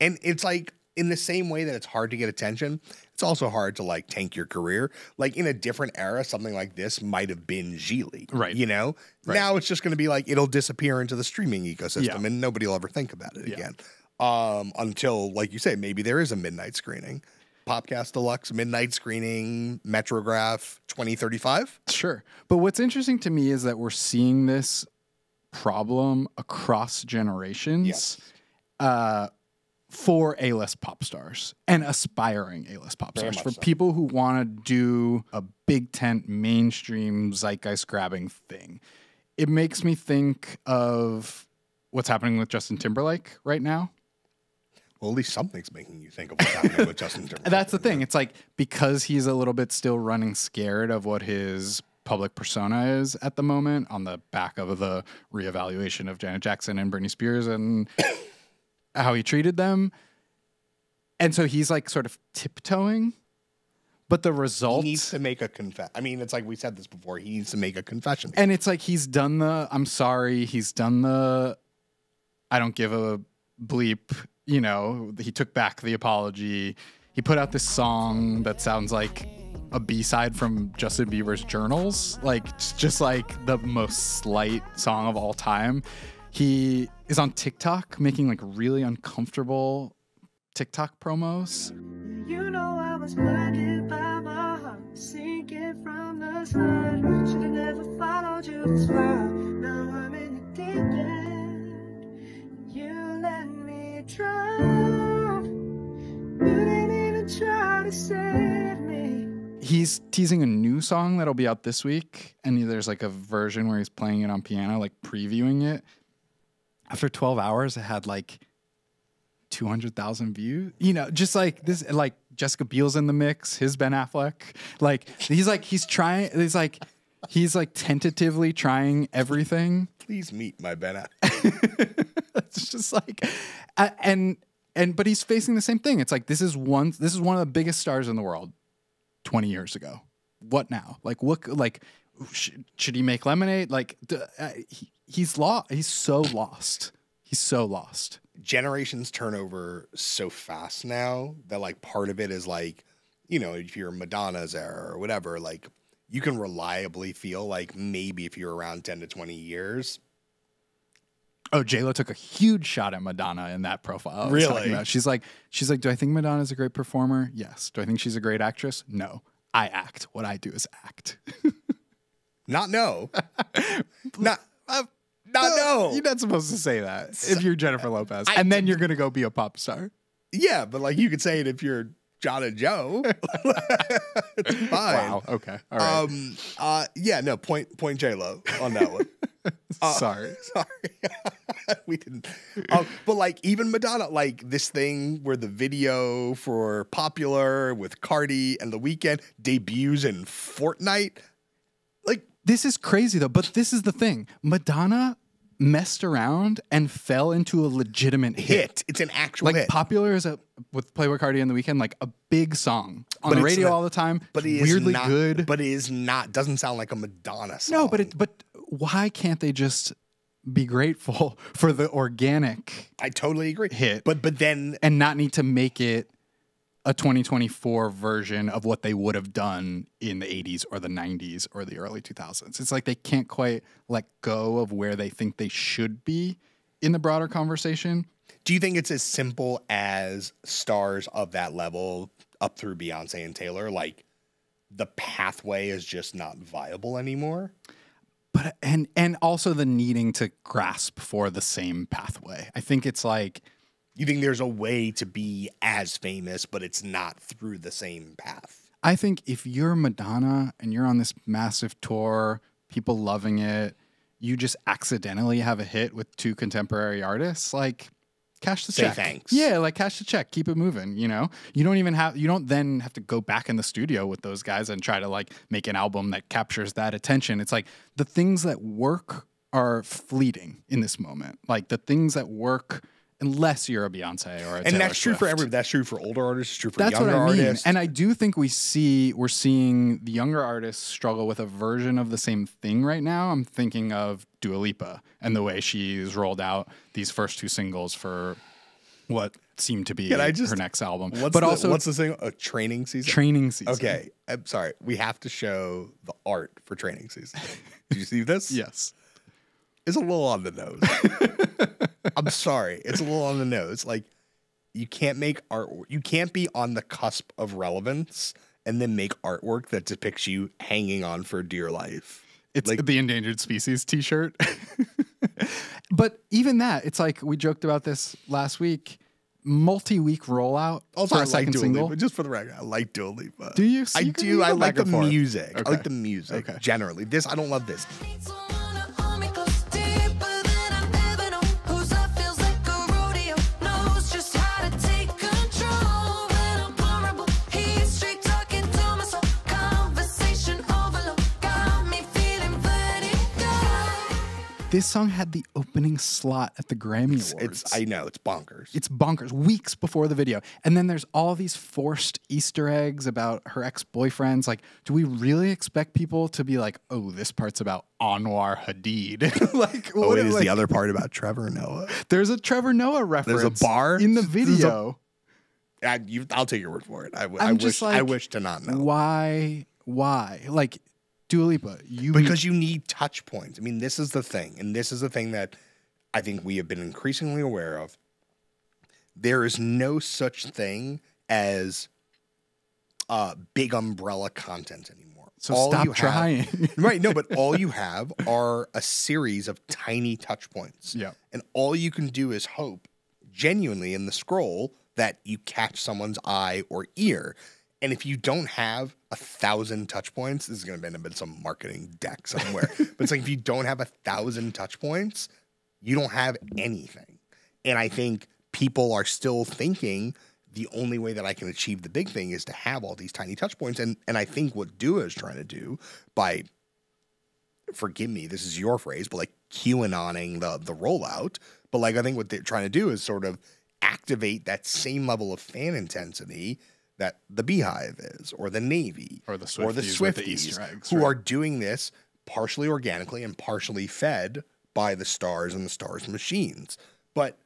And it's like, in the same way that it's hard to get attention, it's also hard to like tank your career. Like in a different era, something like this might have been Gigli. Right. You know? Right. Now it's just going to be like, it'll disappear into the streaming ecosystem yeah. and nobody will ever think about it yeah. again. Um, until, like you say, maybe there is a midnight screening. Popcast Deluxe, midnight screening, Metrograph twenty thirty-five. Sure. But what's interesting to me is that we're seeing this problem across generations yes. uh, for A-list pop stars and aspiring A-list pop Very stars, for so. people who want to do a big tent, mainstream, zeitgeist-grabbing thing. It makes me think of what's happening with Justin Timberlake right now. Well, at least something's making you think of what's happening with Justin Timberlake. That's the thing. It's like because he's a little bit still running scared of what his public persona is at the moment on the back of the reevaluation of Janet Jackson and Britney Spears and how he treated them. And so he's like sort of tiptoeing. But the result... He needs to make a confession. I mean, it's like we said this before. He needs to make a confession. And it's like he's done the I'm sorry. He's done the I don't give a bleep. You know, he took back the apology. He put out this song that sounds like a B-side from Justin Bieber's Journals. Like, it's just like the most slight song of all time. He is on TikTok making like really uncomfortable TikTok promos. You know I was blinded by my heart, sinking from the slide. Should have never followed you this far. Now I'm in the deep end. You let me drown. You didn't even try to save me. He's teasing a new song that'll be out this week, and there's like a version where he's playing it on piano, like previewing it. After twelve hours, it had like two hundred thousand views, you know, just like this, like Jessica Biel's in the mix, his Ben Affleck, like he's like, he's trying, he's like, he's like tentatively trying everything. Please meet my Ben Affleck. It's just like, and, and, but he's facing the same thing. It's like, this is one, this is one of the biggest stars in the world twenty years ago. What now? Like what, like should, should he make lemonade? Like uh, he, he's lost. He's so lost. He's so lost. Generations turn over so fast now that like part of it is like, you know, if you're Madonna's era or whatever, like you can reliably feel like maybe if you're around ten to twenty years, Oh, J-Lo took a huge shot at Madonna in that profile. Really? She's like, she's like, do I think Madonna's a great performer? Yes. Do I think she's a great actress? No. I act. What I do is act. Not no. Not uh, not no. no. You're not supposed to say that so, if you're Jennifer Lopez. I, and then you're going to go be a pop star. Yeah, but like you could say it if you're John and Joe. It's fine. Wow. Okay. All right. Um, uh, yeah, no, point, point J-Lo on that one. Uh, sorry. Sorry. We didn't. Um, but like even Madonna, like this thing where the video for Popular with Cardi and The Weeknd debuts in Fortnite. Like this is crazy though, but this is the thing. Madonna messed around and fell into a legitimate hit. hit. It's an actual like hit. Popular is a with Playboi Carti and The Weeknd, like a big song on but the radio not, all the time. But it weirdly is not, good. But it is not doesn't sound like a Madonna song. No, but it but why can't they just be grateful for the organic I totally agree. Hit. But but then and not need to make it a twenty twenty-four version of what they would have done in the eighties or the nineties or the early two thousands. It's like they can't quite let go of where they think they should be in the broader conversation. Do you think it's as simple as stars of that level up through Beyonce and Taylor? Like the pathway is just not viable anymore? But and and also the needing to grasp for the same pathway. I think it's like... You think there's a way to be as famous, but it's not through the same path. I think if you're Madonna and you're on this massive tour, people loving it, you just accidentally have a hit with two contemporary artists, like cash the Say check. Thanks. Yeah, like cash the check, keep it moving, you know? You don't even have you don't then have to go back in the studio with those guys and try to like make an album that captures that attention. It's like the things that work are fleeting in this moment. Like the things that work unless you're a Beyonce or a and Taylor that's true Swift. For every that's true for older artists, it's true for that's younger what I mean. Artists. And I do think we see we're seeing the younger artists struggle with a version of the same thing right now. I'm thinking of Dua Lipa and the way she's rolled out these first two singles for what seemed to be Can I just, her next album. What's but the, also, what's the single? A Training Season. Training Season. Okay, I'm sorry. We have to show the art for Training Season. Did you see this? Yes. It's a little on the nose. I'm sorry. It's a little on the nose. Like, you can't make artwork. You can't be on the cusp of relevance and then make artwork that depicts you hanging on for dear life. It's like the endangered species t-shirt. But even that, it's like we joked about this last week. Multi-week rollout also, for a second like single. Lipa, just for the record, I like Dua Lipa. Do you? So I you do. I like the form. music. Okay. I like the music okay. generally. This, I don't love this. This song had the opening slot at the Grammy it's, Awards. It's, I know, it's bonkers. It's bonkers, weeks before the video. And then there's all these forced Easter eggs about her ex-boyfriends. Like, do we really expect people to be like, oh, this part's about Anwar Hadid? Like, oh, what it is like, the other part about Trevor Noah? There's a Trevor Noah reference. There's a bar? In the video. A, I, you, I'll take your word for it. I, I, wish, like, I wish to not know. Why? Why? Like... Dua Lipa, you because you need touch points. I mean, this is the thing, and this is the thing that I think we have been increasingly aware of. There is no such thing as uh, big umbrella content anymore. So all stop you trying. Have, right, no, but all you have are a series of tiny touch points. Yeah. And all you can do is hope, genuinely in the scroll, that you catch someone's eye or ear. And if you don't have a thousand touch points, this is going to end up in some marketing deck somewhere. But it's like if you don't have a thousand touch points, you don't have anything. And I think people are still thinking the only way that I can achieve the big thing is to have all these tiny touch points. And and I think what Dua is trying to do by, forgive me, this is your phrase, but like QAnoning the the rollout. But like I think what they're trying to do is sort of activate that same level of fan intensity that the Beehive is, or the Navy, or the Swifties, or the Swifties the Easter eggs, who right. are doing this partially organically and partially fed by the stars and the stars' machines. But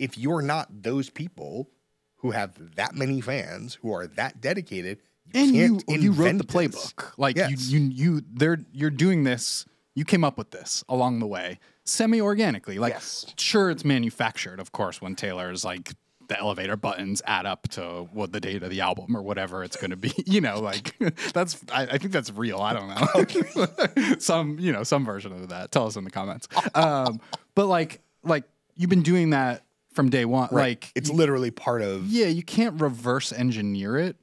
if you're not those people who have that many fans, who are that dedicated, you and can't you, you wrote the playbook, this. like yes. you, you, you, they're you're doing this. You came up with this along the way. semi-organically. Like, yes. Sure, it's manufactured, of course, when Taylor's like, the elevator buttons add up to what the date of the album or whatever it's going to be, you know, like that's, I, I think that's real. I don't know. some, you know, some version of that. Tell us in the comments. Um, but like, like you've been doing that from day one. Right. Like it's you, literally part of, yeah, you can't reverse engineer it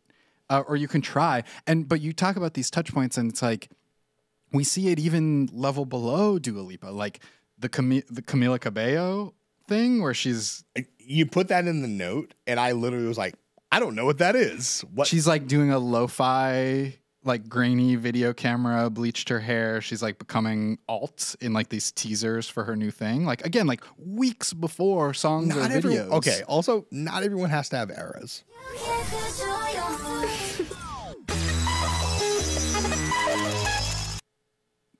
uh, or you can try. And, but you talk about these touch points and it's like, we see it even level below Dua Lipa, like the, Cam the Camila Cabello thing where she's, you put that in the note, and I literally was like, I don't know what that is. What? She's like doing a lo-fi, like grainy video camera, bleached her hair. She's like becoming alt in like these teasers for her new thing. Like again, like weeks before songs not or every, videos. Okay. Also, not everyone has to have eras.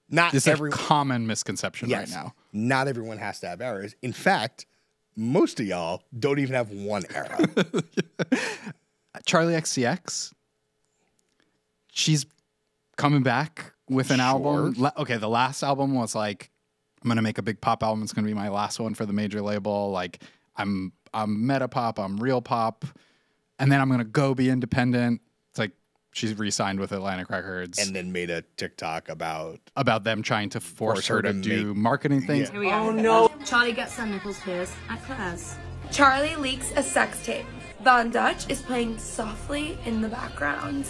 Not this every, is a common misconception yes, right now. Not everyone has to have eras. In fact, most of y'all don't even have one era. Charlie X C X, she's coming back with an sure. album. Okay, the last album was like, I'm gonna make a big pop album. It's gonna be my last one for the major label. Like, I'm I'm meta pop, I'm real pop, and then I'm gonna go be independent. It's like she's re-signed with Atlantic Records, and then made a TikTok about about them trying to force, force her, her to, to do marketing things. Yeah. Here we oh no. Charlie gets her nipples pierced at class. Charlie leaks a sex tape. Von Dutch is playing softly in the background.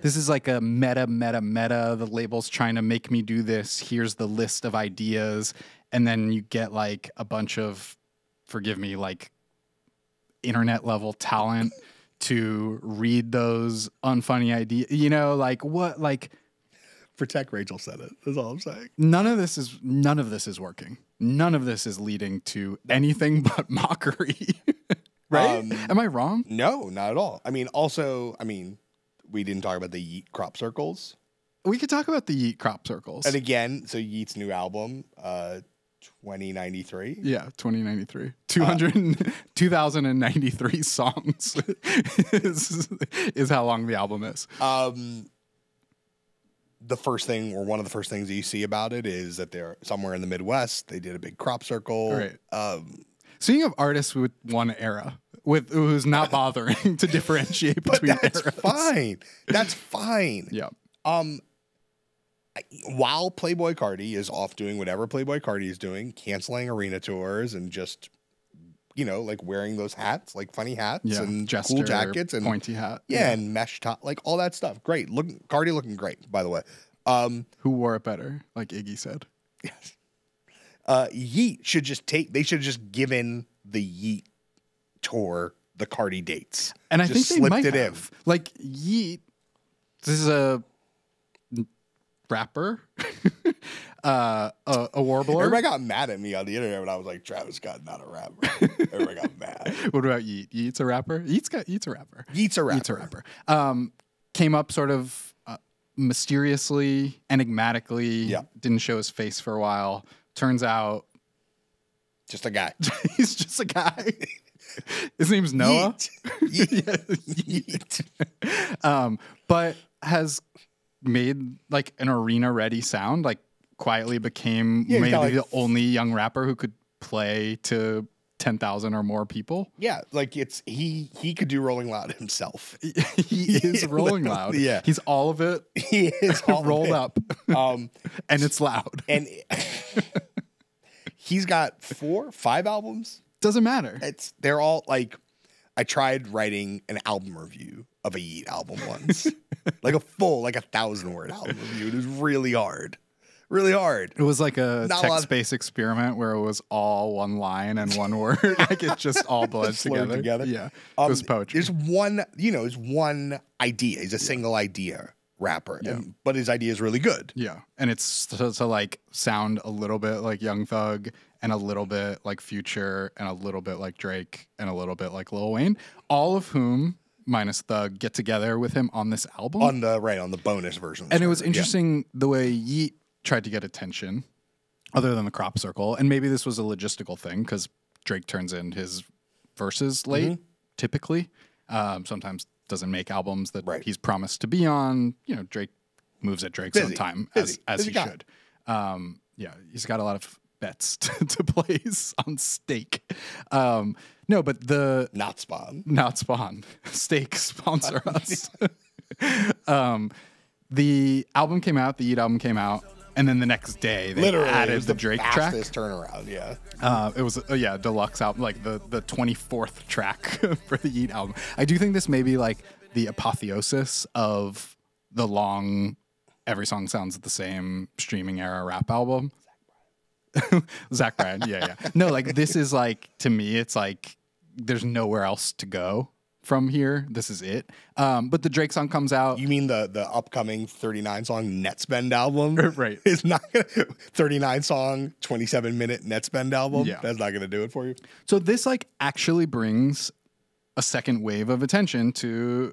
This is like a meta, meta, meta. The label's trying to make me do this. Here's the list of ideas. And then you get like a bunch of, forgive me, like internet level talent to read those unfunny ideas. You know, like what, like... Protect Rachel said it. That's all I'm saying. None of this is none of this is working. None of this is leading to anything but mockery. Right? Um, Am I wrong? No, not at all. I mean, also, I mean, we didn't talk about the Yeat crop circles. We could talk about the Yeat crop circles. And again, so Yeat's new album, uh twenty ninety-three. Yeah, twenty ninety-three. two hundred, uh, two thousand ninety-three songs is, is how long the album is. Um The first thing, or one of the first things that you see about it, is that they're somewhere in the Midwest. They did a big crop circle. Right. Um, Speaking of artists with one era, with who's not bothering to differentiate between that's eras, fine. That's fine. Yeah. Um. While Playboi Carti is off doing whatever Playboi Carti is doing, canceling arena tours and just, you know, like wearing those hats, like funny hats yeah, and jester, cool jackets and pointy hat. Yeah, yeah. And mesh top, like all that stuff. Great. Look, Carti looking great, by the way. Um, Who wore it better? Like Iggy said. Yes. Uh, Yeat should just take, they should have just given the Yeat tour the Carti dates. And I just think they might it have. In. Like Yeat, this is a rapper. Uh, a, a warbler. Everybody got mad at me on the internet when I was like, Travis Scott's not a rapper. Everybody got mad. What about Yeat? Yeat's a rapper? Yeat's got Yeat's a rapper. Yeat's a rapper. Yeat's a rapper. Um, came up sort of uh, mysteriously, enigmatically. Yeah. Didn't show his face for a while. Turns out, just a guy. He's just a guy. His name's Noah. Yeat. Yeat. Yeat. Um, but has made like an arena-ready sound, like. Quietly became yeah, maybe like, the only young rapper who could play to ten thousand or more people. Yeah, like it's he he could do Rolling Loud himself. He is Rolling Loud. Yeah. He's all of it. He is all rolled up. Um and it's loud. And he's got four, five albums. Doesn't matter. It's they're all like I tried writing an album review of a Yeat album once. Like a full like a thousand word album review. It was really hard. Really hard. It was like a text-based experiment where it was all one line and one word. Like it just all blends together. together. Yeah, um, it was poetry. There's one, you know, it's one idea. It's a yeah. single idea rapper, yeah. and, but his idea is really good. Yeah, and it's to, to like sound a little bit like Young Thug and a little bit like Future and a little bit like Drake and a little bit like Lil Wayne, all of whom, minus Thug, get together with him on this album. On the right, on the bonus version. And it record. was interesting yeah. the way Yeat tried to get attention other than the crop circle. And maybe this was a logistical thing because Drake turns in his verses late, mm-hmm. typically. Um, sometimes doesn't make albums that right. he's promised to be on. You know, Drake moves at Drake's Busy. own time, Busy. as, as Busy he guy. should. Um, yeah, he's got a lot of bets to, to place on stake. Um, no, but the not Spawn, not Spawn, Stake sponsor us. um, the album came out, the Yeat album came out, and then the next day they Literally, added it was the, the Drake track. Turnaround, yeah. Uh, it was uh, yeah, deluxe album, like the the twenty-fourth track for the Yeat album. I do think this may be like the apotheosis of the long, every song sounds the same streaming era rap album. Zach Bryan, yeah, yeah. No, like this is like, to me, it's like there's nowhere else to go from here. This is it. Um, but the Drake song comes out. You mean the the upcoming thirty-nine song Nets Bend album? Right. It's not gonna thirty-nine song, twenty-seven minute Nets Bend album. Yeah. That's not gonna do it for you. So this like actually brings a second wave of attention to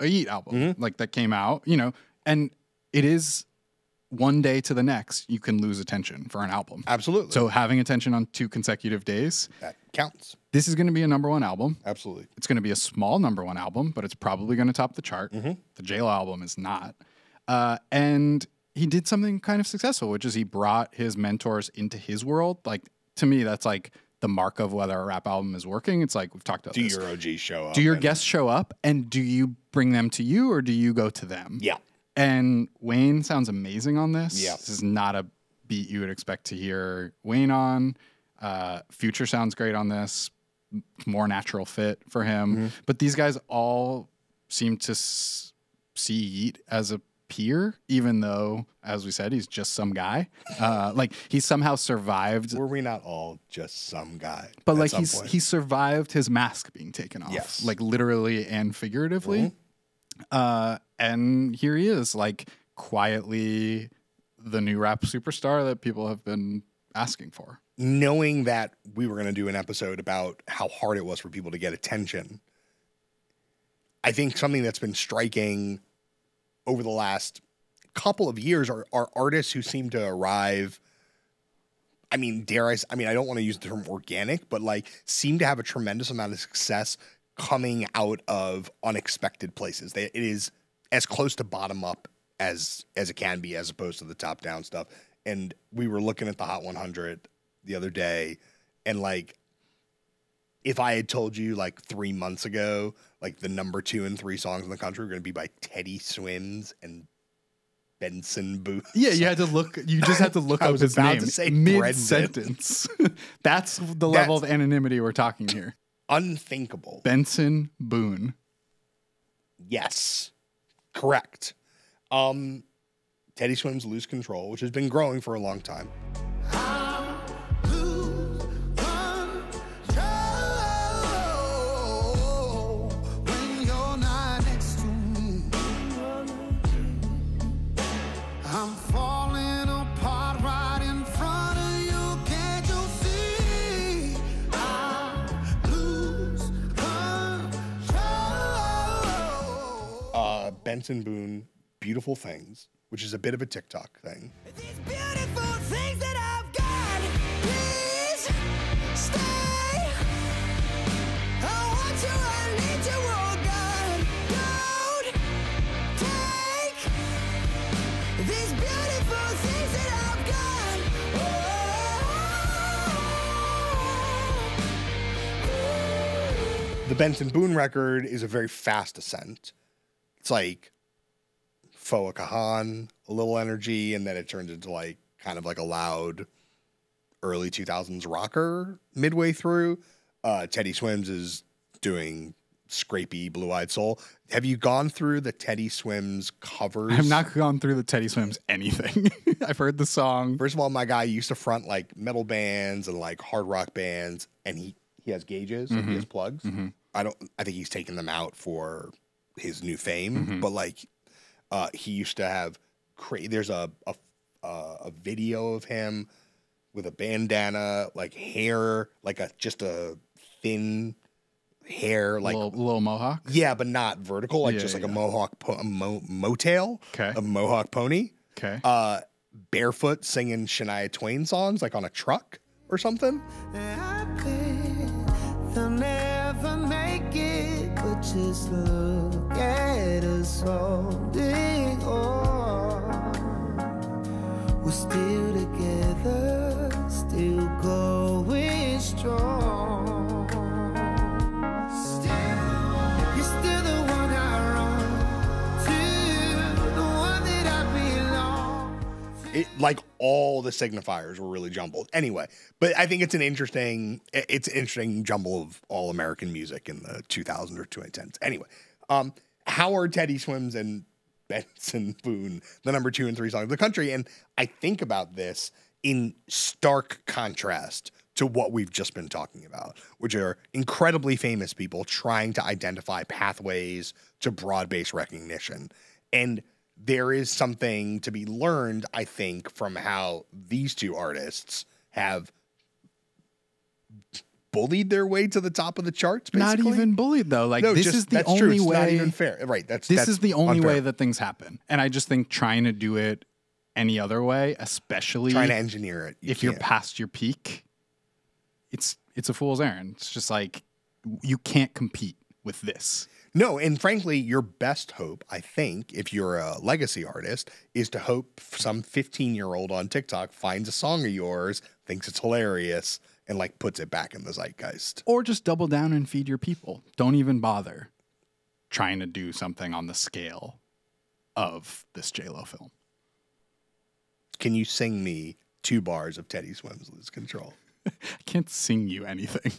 a Yeat album, mm-hmm. like that came out, you know, and it is. One day to the next, you can lose attention for an album. Absolutely. So having attention on two consecutive days. That counts. This is going to be a number one album. Absolutely. It's going to be a small number one album, but it's probably going to top the chart. Mm-hmm. The J-Lo album is not. Uh, and he did something kind of successful, which is he brought his mentors into his world. Like, to me, that's like the mark of whether a rap album is working. It's like, we've talked about this. Do your O Gs show up? Do your guests show up? And do you bring them to you or do you go to them? Yeah. And Wayne sounds amazing on this. Yeah. This is not a beat you would expect to hear Wayne on. Uh, Future sounds great on this. More natural fit for him. Mm-hmm. But these guys all seem to s see Yeat as a peer, even though, as we said, he's just some guy. Uh, like, he somehow survived. Were we not all just some guy? But, like, he's, he survived his mask being taken off. Yes. Like, literally and figuratively. Mm-hmm. Uh, and here he is, like, quietly the new rap superstar that people have been asking for. Knowing that we were going to do an episode about how hard it was for people to get attention, I think something that's been striking over the last couple of years are, are artists who seem to arrive, I mean, dare I, I mean, I don't want to use the term organic, but, like, seem to have a tremendous amount of success coming out of unexpected places. They, it is as close to bottom up as as it can be, as opposed to the top down stuff. And we were looking at the Hot one hundred the other day, and like, if I had told you like three months ago, like the number two and three songs in the country were going to be by Teddy Swims and Benson Booth. Yeah, you had to look. You just had to look up his name. I was about to say mid sentence. That's the level That's of anonymity we're talking here. Unthinkable. Benson Boone. Yes, correct. Um, Teddy Swims' Lose Control, which has been growing for a long time. Benson Boone, Beautiful Things, which is a bit of a TikTok thing. These beautiful things that I've got, please stay. I want you, I need you, oh God. Don't take these beautiful things that I've got. Oh, oh. The Benson Boone record is a very fast ascent. It's like Foa Kahan, a little energy, and then it turns into like kind of like a loud early two thousands rocker midway through. Uh, Teddy Swims is doing scrapey Blue Eyed Soul. Have you gone through the Teddy Swims covers? I've not gone through the Teddy Swims anything. I've heard the song. First of all, my guy used to front like metal bands and like hard rock bands, and he, he has gauges mm-hmm. and he has plugs. Mm-hmm. I don't. I think he's taken them out for his new fame, mm-hmm. but like uh, he used to have cra there's a, a a video of him with a bandana, like hair, like a just a thin hair, like little, little mohawk. Yeah, but not vertical, like yeah, just like yeah. a mohawk po a mo motail, okay. a mohawk pony. Okay, uh, barefoot singing Shania Twain songs, like on a truck or something. I could, they'll never make it, but just love. Get us holding on. We're still together. all the signifiers were really jumbled. Anyway, but I think it's an interesting, it's an interesting jumble of all American music in the two thousands or twenty tens. Anyway, um, how are Teddy Swims and Benson Boone the number two and three songs of the country? And I think about this in stark contrast to what we've just been talking about, which are incredibly famous people trying to identify pathways to broad-based recognition. And there is something to be learned, I think, from how these two artists have bullied their way to the top of the charts, basically. Not even bullied, though. Like, no, this just, is the that's only true. It's way... It's not even fair. Right, that's This that's is the only unfair. way that things happen. And I just think trying to do it any other way, especially... Trying to engineer it. You if can't. You're past your peak, it's it's a fool's errand. It's just like, you can't compete with this. No, and frankly, your best hope, I think, if you're a legacy artist, is to hope some fifteen-year-old on TikTok finds a song of yours, thinks it's hilarious, and, like, puts it back in the zeitgeist. Or just double down and feed your people. Don't even bother trying to do something on the scale of this J Lo film. Can you sing me two bars of Teddy Swims Lose Control? I can't sing you anything.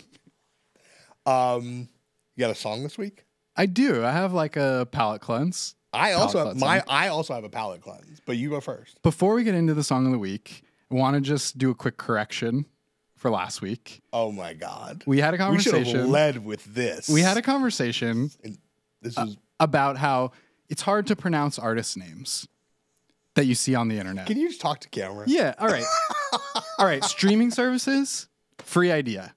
Um, you got a song this week? I do. I have like a palate cleanse. I palate also have my I also have a palate cleanse, but you go first. Before we get into the song of the week, I want to just do a quick correction for last week. Oh my god. We had a conversation. We should have led with this. We had a conversation and this is about how it's hard to pronounce artist names that you see on the internet. Can you just talk to camera? Yeah, all right. All right, streaming services, free idea.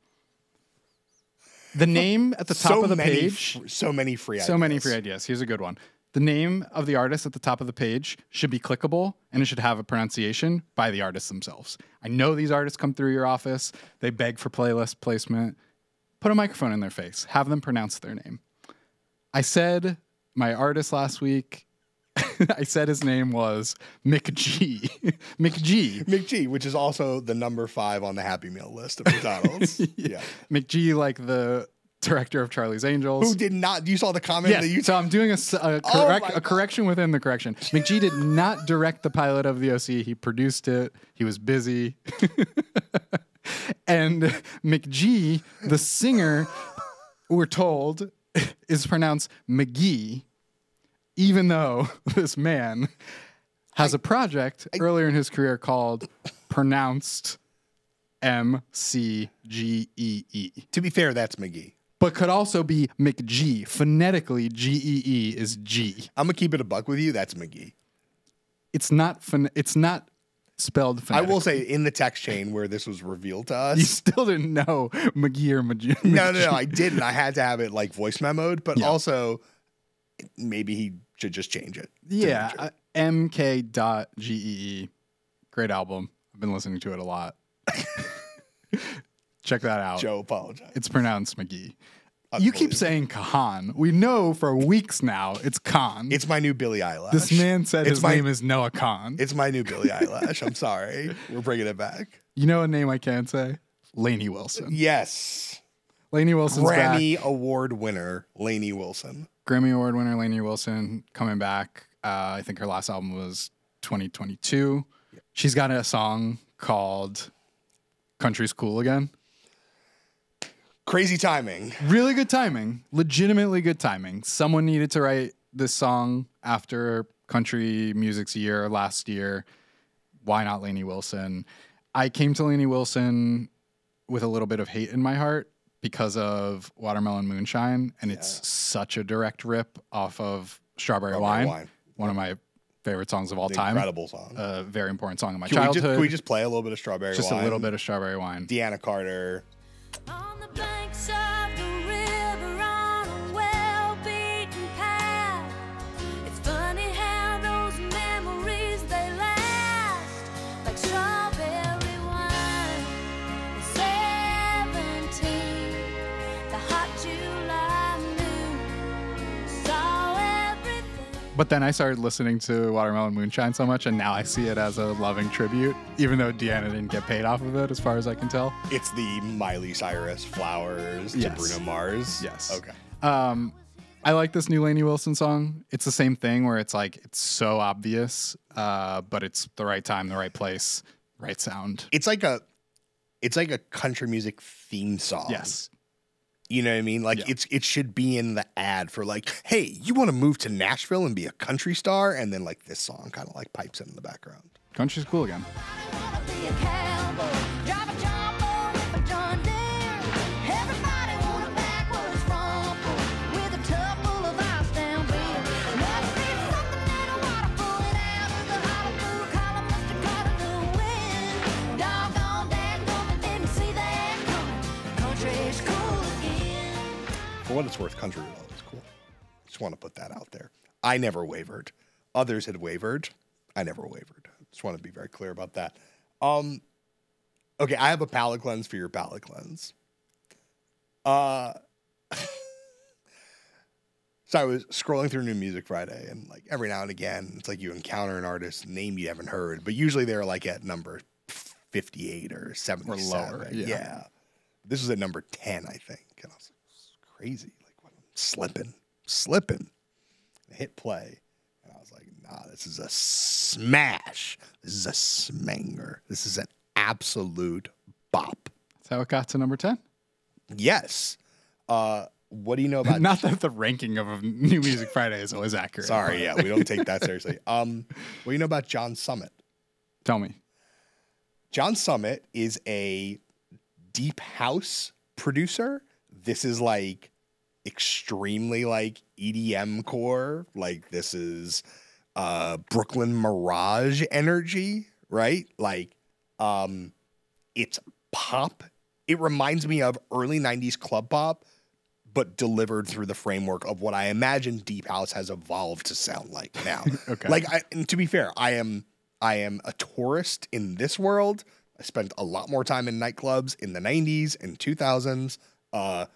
The name at the top so of the many, page. So many free ideas. So many free ideas. Here's a good one. The name of the artist at the top of the page should be clickable, and it should have a pronunciation by the artists themselves. I know these artists come through your office. They beg for playlist placement. Put a microphone in their face. Have them pronounce their name. I said my artist last week. I said his name was Mick G. Mick G. Mick G, which is also the number five on the Happy Meal list of McDonald's. Yeah. Mick G, like the director of Charlie's Angels. Who did not, you saw the comment yes, that you... So I'm doing a, a, correct, oh a correction within the correction. Mick G did not direct the pilot of the O C. He produced it. He was busy. And Mick G, the singer, we're told, is pronounced McGee. Even though this man has I, a project I, earlier in his career called pronounced M C G E E. To be fair, that's McGee. But could also be McG. Phonetically, G E E is G. I'm going to keep it a buck with you. That's McGee. It's not It's not spelled phonetically. I will say in the text chain where this was revealed to us. You still didn't know McGee or McG. No, no, no. I didn't. I had to have it like voice memoed. But yeah. also, maybe he... should just change it. Yeah, uh, M K G E E. Great album. I've been listening to it a lot. Check that out. Joe apologized. It's pronounced McGee. You keep saying Kahan. We know for weeks now it's Khan. It's my new Billie Eilish. This man said it's his my, name is Noah Khan. It's my new Billie Eilish. I'm sorry. We're bringing it back. You know a name I can say? Lainey Wilson. Yes. Lainey Wilson's Grammy back. Award winner, Lainey Wilson. Grammy Award winner Lainey Wilson coming back. Uh, I think her last album was twenty twenty-two. Yep. She's got a song called Country's Cool Again. Crazy timing. Really good timing. Legitimately good timing. Someone needed to write this song after country music's year last year. Why not Lainey Wilson? I came to Lainey Wilson with a little bit of hate in my heart because of Watermelon Moonshine, and it's yeah. such a direct rip off of Strawberry, Strawberry Wine, Wine, one of my favorite songs of all the time. Incredible song. A very important song in my can childhood. We just, can we just play a little bit of Strawberry just Wine? Just a little bit of Strawberry Wine. Deanna Carter. On the banks of the river on a well-beaten path, it's funny how those memories, they last like strawberry wine. seventeen But then I started listening to Watermelon Moonshine so much, and now I see it as a loving tribute, even though Deanna didn't get paid off of it, as far as I can tell. It's the Miley Cyrus Flowers yes. to Bruno Mars. Yes. Okay. Um, I like this new Lainey Wilson song. It's the same thing where it's like, it's so obvious, uh, but it's the right time, the right place, right sound. It's like a, it's like a country music theme song. Yes. You know what I mean? Like yeah. it's, it should be in the ad for like, hey, you want to move to Nashville and be a country star? And then like this song kind of like pipes in the background. Country's cool again. For what it's worth, country was always cool. Just want to put that out there. I never wavered. Others had wavered. I never wavered. Just want to be very clear about that. Um, okay, I have a palate cleanse for your palate cleanse. Uh, so I was scrolling through New Music Friday, and like every now and again, it's like you encounter an artist's name you haven't heard, but usually they're like at number fifty-eight or seventy-seven. Or lower, yeah. yeah. This was at number ten, I think, and I was like, crazy, like what, I'm slipping, slipping. I hit play, and I was like, "Nah, this is a smash. This is a smanger. This is an absolute bop." That's how it got to number ten. Yes. Uh, what do you know about? Not that the ranking of New Music Friday is always accurate. Sorry, yeah, we don't take that seriously. Um, what do you know about John Summit? Tell me. John Summit is a deep house producer. This is like extremely like E D M core. Like this is uh, Brooklyn Mirage energy, right? Like um, it's pop. It reminds me of early nineties club pop, but delivered through the framework of what I imagine deep house has evolved to sound like now. Okay. Like I, and to be fair, I am I am a tourist in this world. I spent a lot more time in nightclubs in the nineties and two thousands. Uh,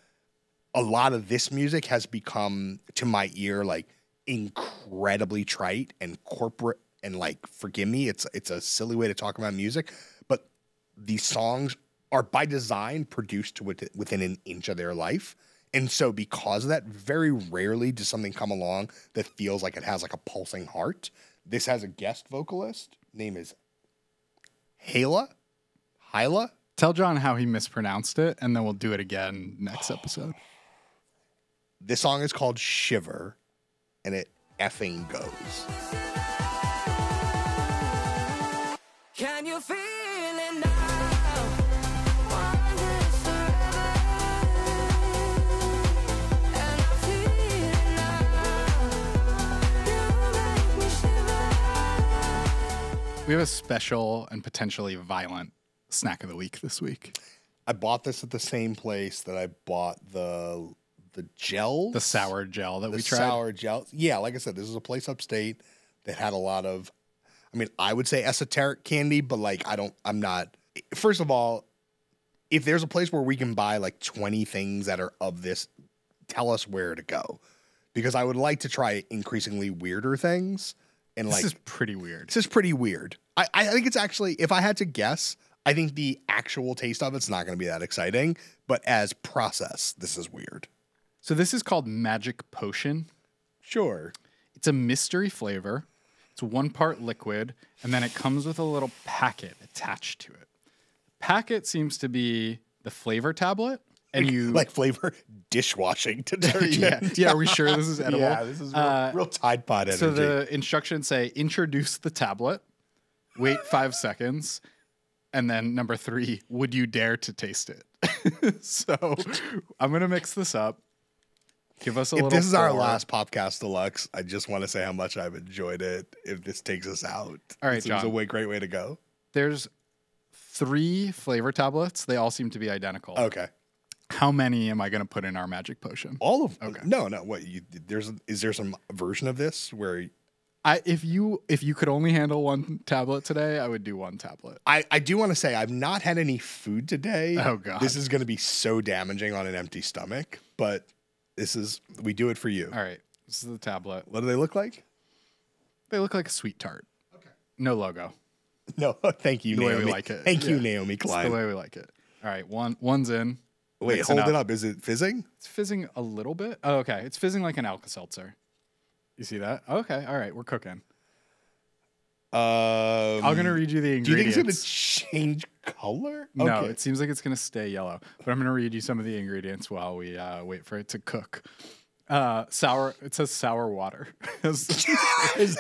a lot of this music has become, to my ear, like incredibly trite and corporate and like, forgive me, it's, it's a silly way to talk about music, but these songs are by design produced to within, within an inch of their life. And so because of that, very rarely does something come along that feels like it has like a pulsing heart. This has a guest vocalist. Name is Hala, Hala. Tell John how he mispronounced it, and then we'll do it again next episode. This song is called Shiver, and it effing goes. Can you feel it now? We have a special and potentially violent snack of the week this week. I bought this at the same place that I bought the the gel, the sour gel that the we tried. Sour gel, yeah. Like I said, this is a place upstate that had a lot of, I mean, I would say esoteric candy, but like I don't, I'm not. First of all, if there's a place where we can buy like twenty things that are of this, tell us where to go, because I would like to try increasingly weirder things. And this like, is pretty weird. This is pretty weird. I I think it's actually, if I had to guess, I think the actual taste of it's not going to be that exciting, but as process, this is weird. So this is called Magic Potion. Sure. It's a mystery flavor. It's one part liquid, and then it comes with a little packet attached to it. Packet seems to be the flavor tablet, and you like flavor dishwashing detergent. yeah, yeah, are we sure this is edible? Yeah, this is real, uh, real Tide Pod energy. So the instructions say introduce the tablet, wait five seconds. And then number three, would you dare to taste it? So I'm going to mix this up. Give us a if little. This is forward. Our last Popcast Deluxe. I just want to say how much I've enjoyed it. If this takes us out. All right, John. It's a way, great way to go. There's three flavor tablets. They all seem to be identical. Okay. How many am I going to put in our magic potion? All of them. Okay. No, no. What? You, there's, is there some version of this where... I, if you if you could only handle one tablet today, I would do one tablet. I, I do want to say I've not had any food today. Oh, God. This is going to be so damaging on an empty stomach, but this is, we do it for you. All right. This is the tablet. What do they look like? They look like a sweet tart. Okay. No logo. No. Thank you, the Naomi. Way we like it. Thank yeah. you, Naomi Klein. It's the way we like it. All right. One, one's in. Wait, hold it up. Is it fizzing? It's fizzing a little bit. Oh, okay. It's fizzing like an Alka-Seltzer. You see that? Okay. All right. We're cooking. Um, I'm going to read you the ingredients. Do you think it's going to change color? No, okay. It seems like it's going to stay yellow. But I'm going to read you some of the ingredients while we uh, wait for it to cook. Uh, sour. It says sour water. Is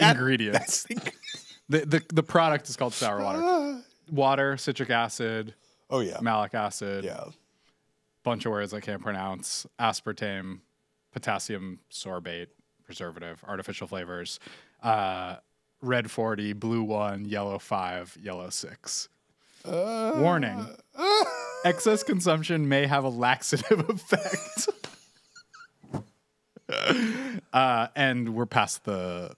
that, ingredients. That's the, the, the product is called sour water. Water, citric acid. Oh, yeah. Malic acid. Yeah. Bunch of words I can't pronounce. Aspartame, potassium sorbate, preservative, artificial flavors. Uh, red forty, blue one, yellow five, yellow six. Uh, Warning. Uh, Excess consumption may have a laxative effect. uh, and we're past the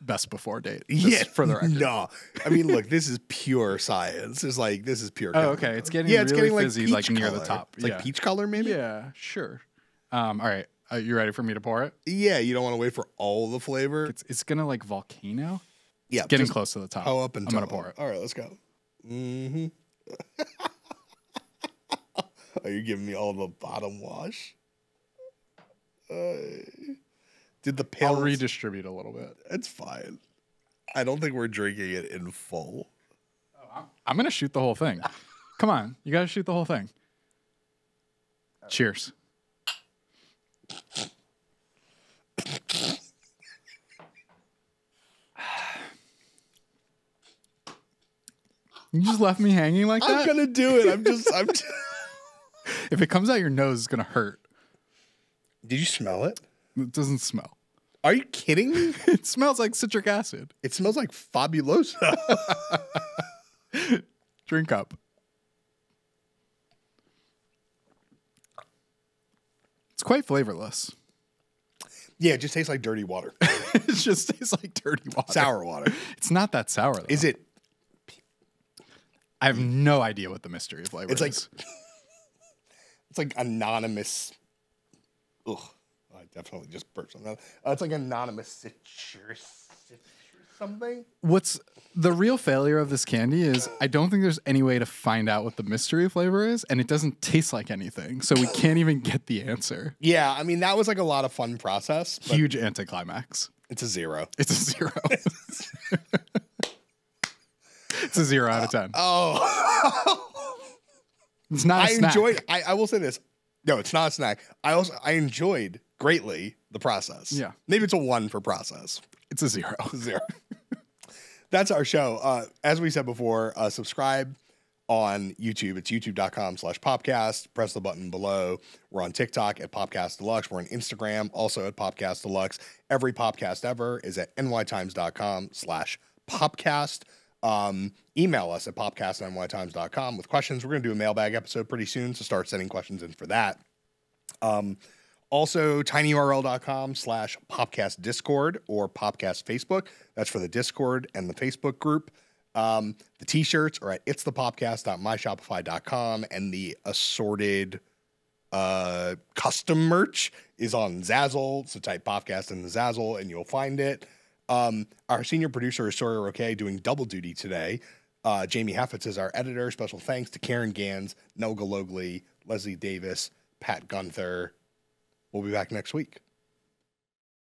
best before date. Yeah, for the record. No. I mean, look, this is pure science. It's like, this is pure. Oh, okay. It's getting, yeah, really it's getting fizzy, like, like near the top. It's yeah. Like peach color, maybe? Yeah, sure. Um, all right. Uh, you ready for me to pour it? Yeah, you don't want to wait for all the flavor. It's, it's going to like volcano. Yeah. It's getting close to the top. Oh, up and I'm going to pour it. All right, let's go. Mm-hmm. Oh, you're giving me all the bottom wash? Uh, did the pails... I'll redistribute a little bit. It's fine. I don't think we're drinking it in full. Oh, I'm, I'm going to shoot the whole thing. Come on. You got to shoot the whole thing. Right. Cheers. You just left me hanging like that? I'm gonna do it. I'm just I'm just... If it comes out your nose, it's gonna hurt. Did you smell it? It doesn't smell. Are you kidding me? It smells like citric acid. It smells like Fabulosa. Drink up. It's quite flavorless. Yeah, it just tastes like dirty water. It just tastes like dirty water. Sour water. It's not that sour, though. Is it? I have no idea what the mystery of flavor it's is. Like, it's like anonymous. Ugh. I definitely just burped on that. Uh, it's like anonymous citrus, citrus something. What's the real failure of this candy is I don't think there's any way to find out what the mystery of flavor is, and it doesn't taste like anything, so we can't even get the answer. Yeah, I mean, that was like a lot of fun process. But huge anticlimax. It's a zero. It's a zero. It's a zero out of ten. Uh, oh, it's not. A I snack. enjoyed. I, I will say this. No, it's not a snack. I also I enjoyed greatly the process. Yeah, maybe it's a one for process. It's a zero. Zero. That's our show. Uh, as we said before, uh, subscribe on YouTube. It's youtube dot com slash popcast. Press the button below. We're on TikTok at Popcast Deluxe. We're on Instagram also at Popcast Deluxe. Every Popcast ever is at nytimes dot com slash popcast. Um, email us at popcast at nytimes dot com with questions. We're going to do a mailbag episode pretty soon, so start sending questions in for that. Um, also, tinyurl dot com slash popcast discord or popcast Facebook. That's for the Discord and the Facebook group. Um, the t-shirts are at its the popcast dot my shopify dot com, and the assorted uh, custom merch is on Zazzle, so type Popcast in the Zazzle and you'll find it. Um, our senior producer is Sawyer Roquet, doing double duty today. Uh, Jamie Heffitz is our editor. Special thanks to Karen Gans, Noel Gologli, Leslie Davis, Pat Gunther. We'll be back next week.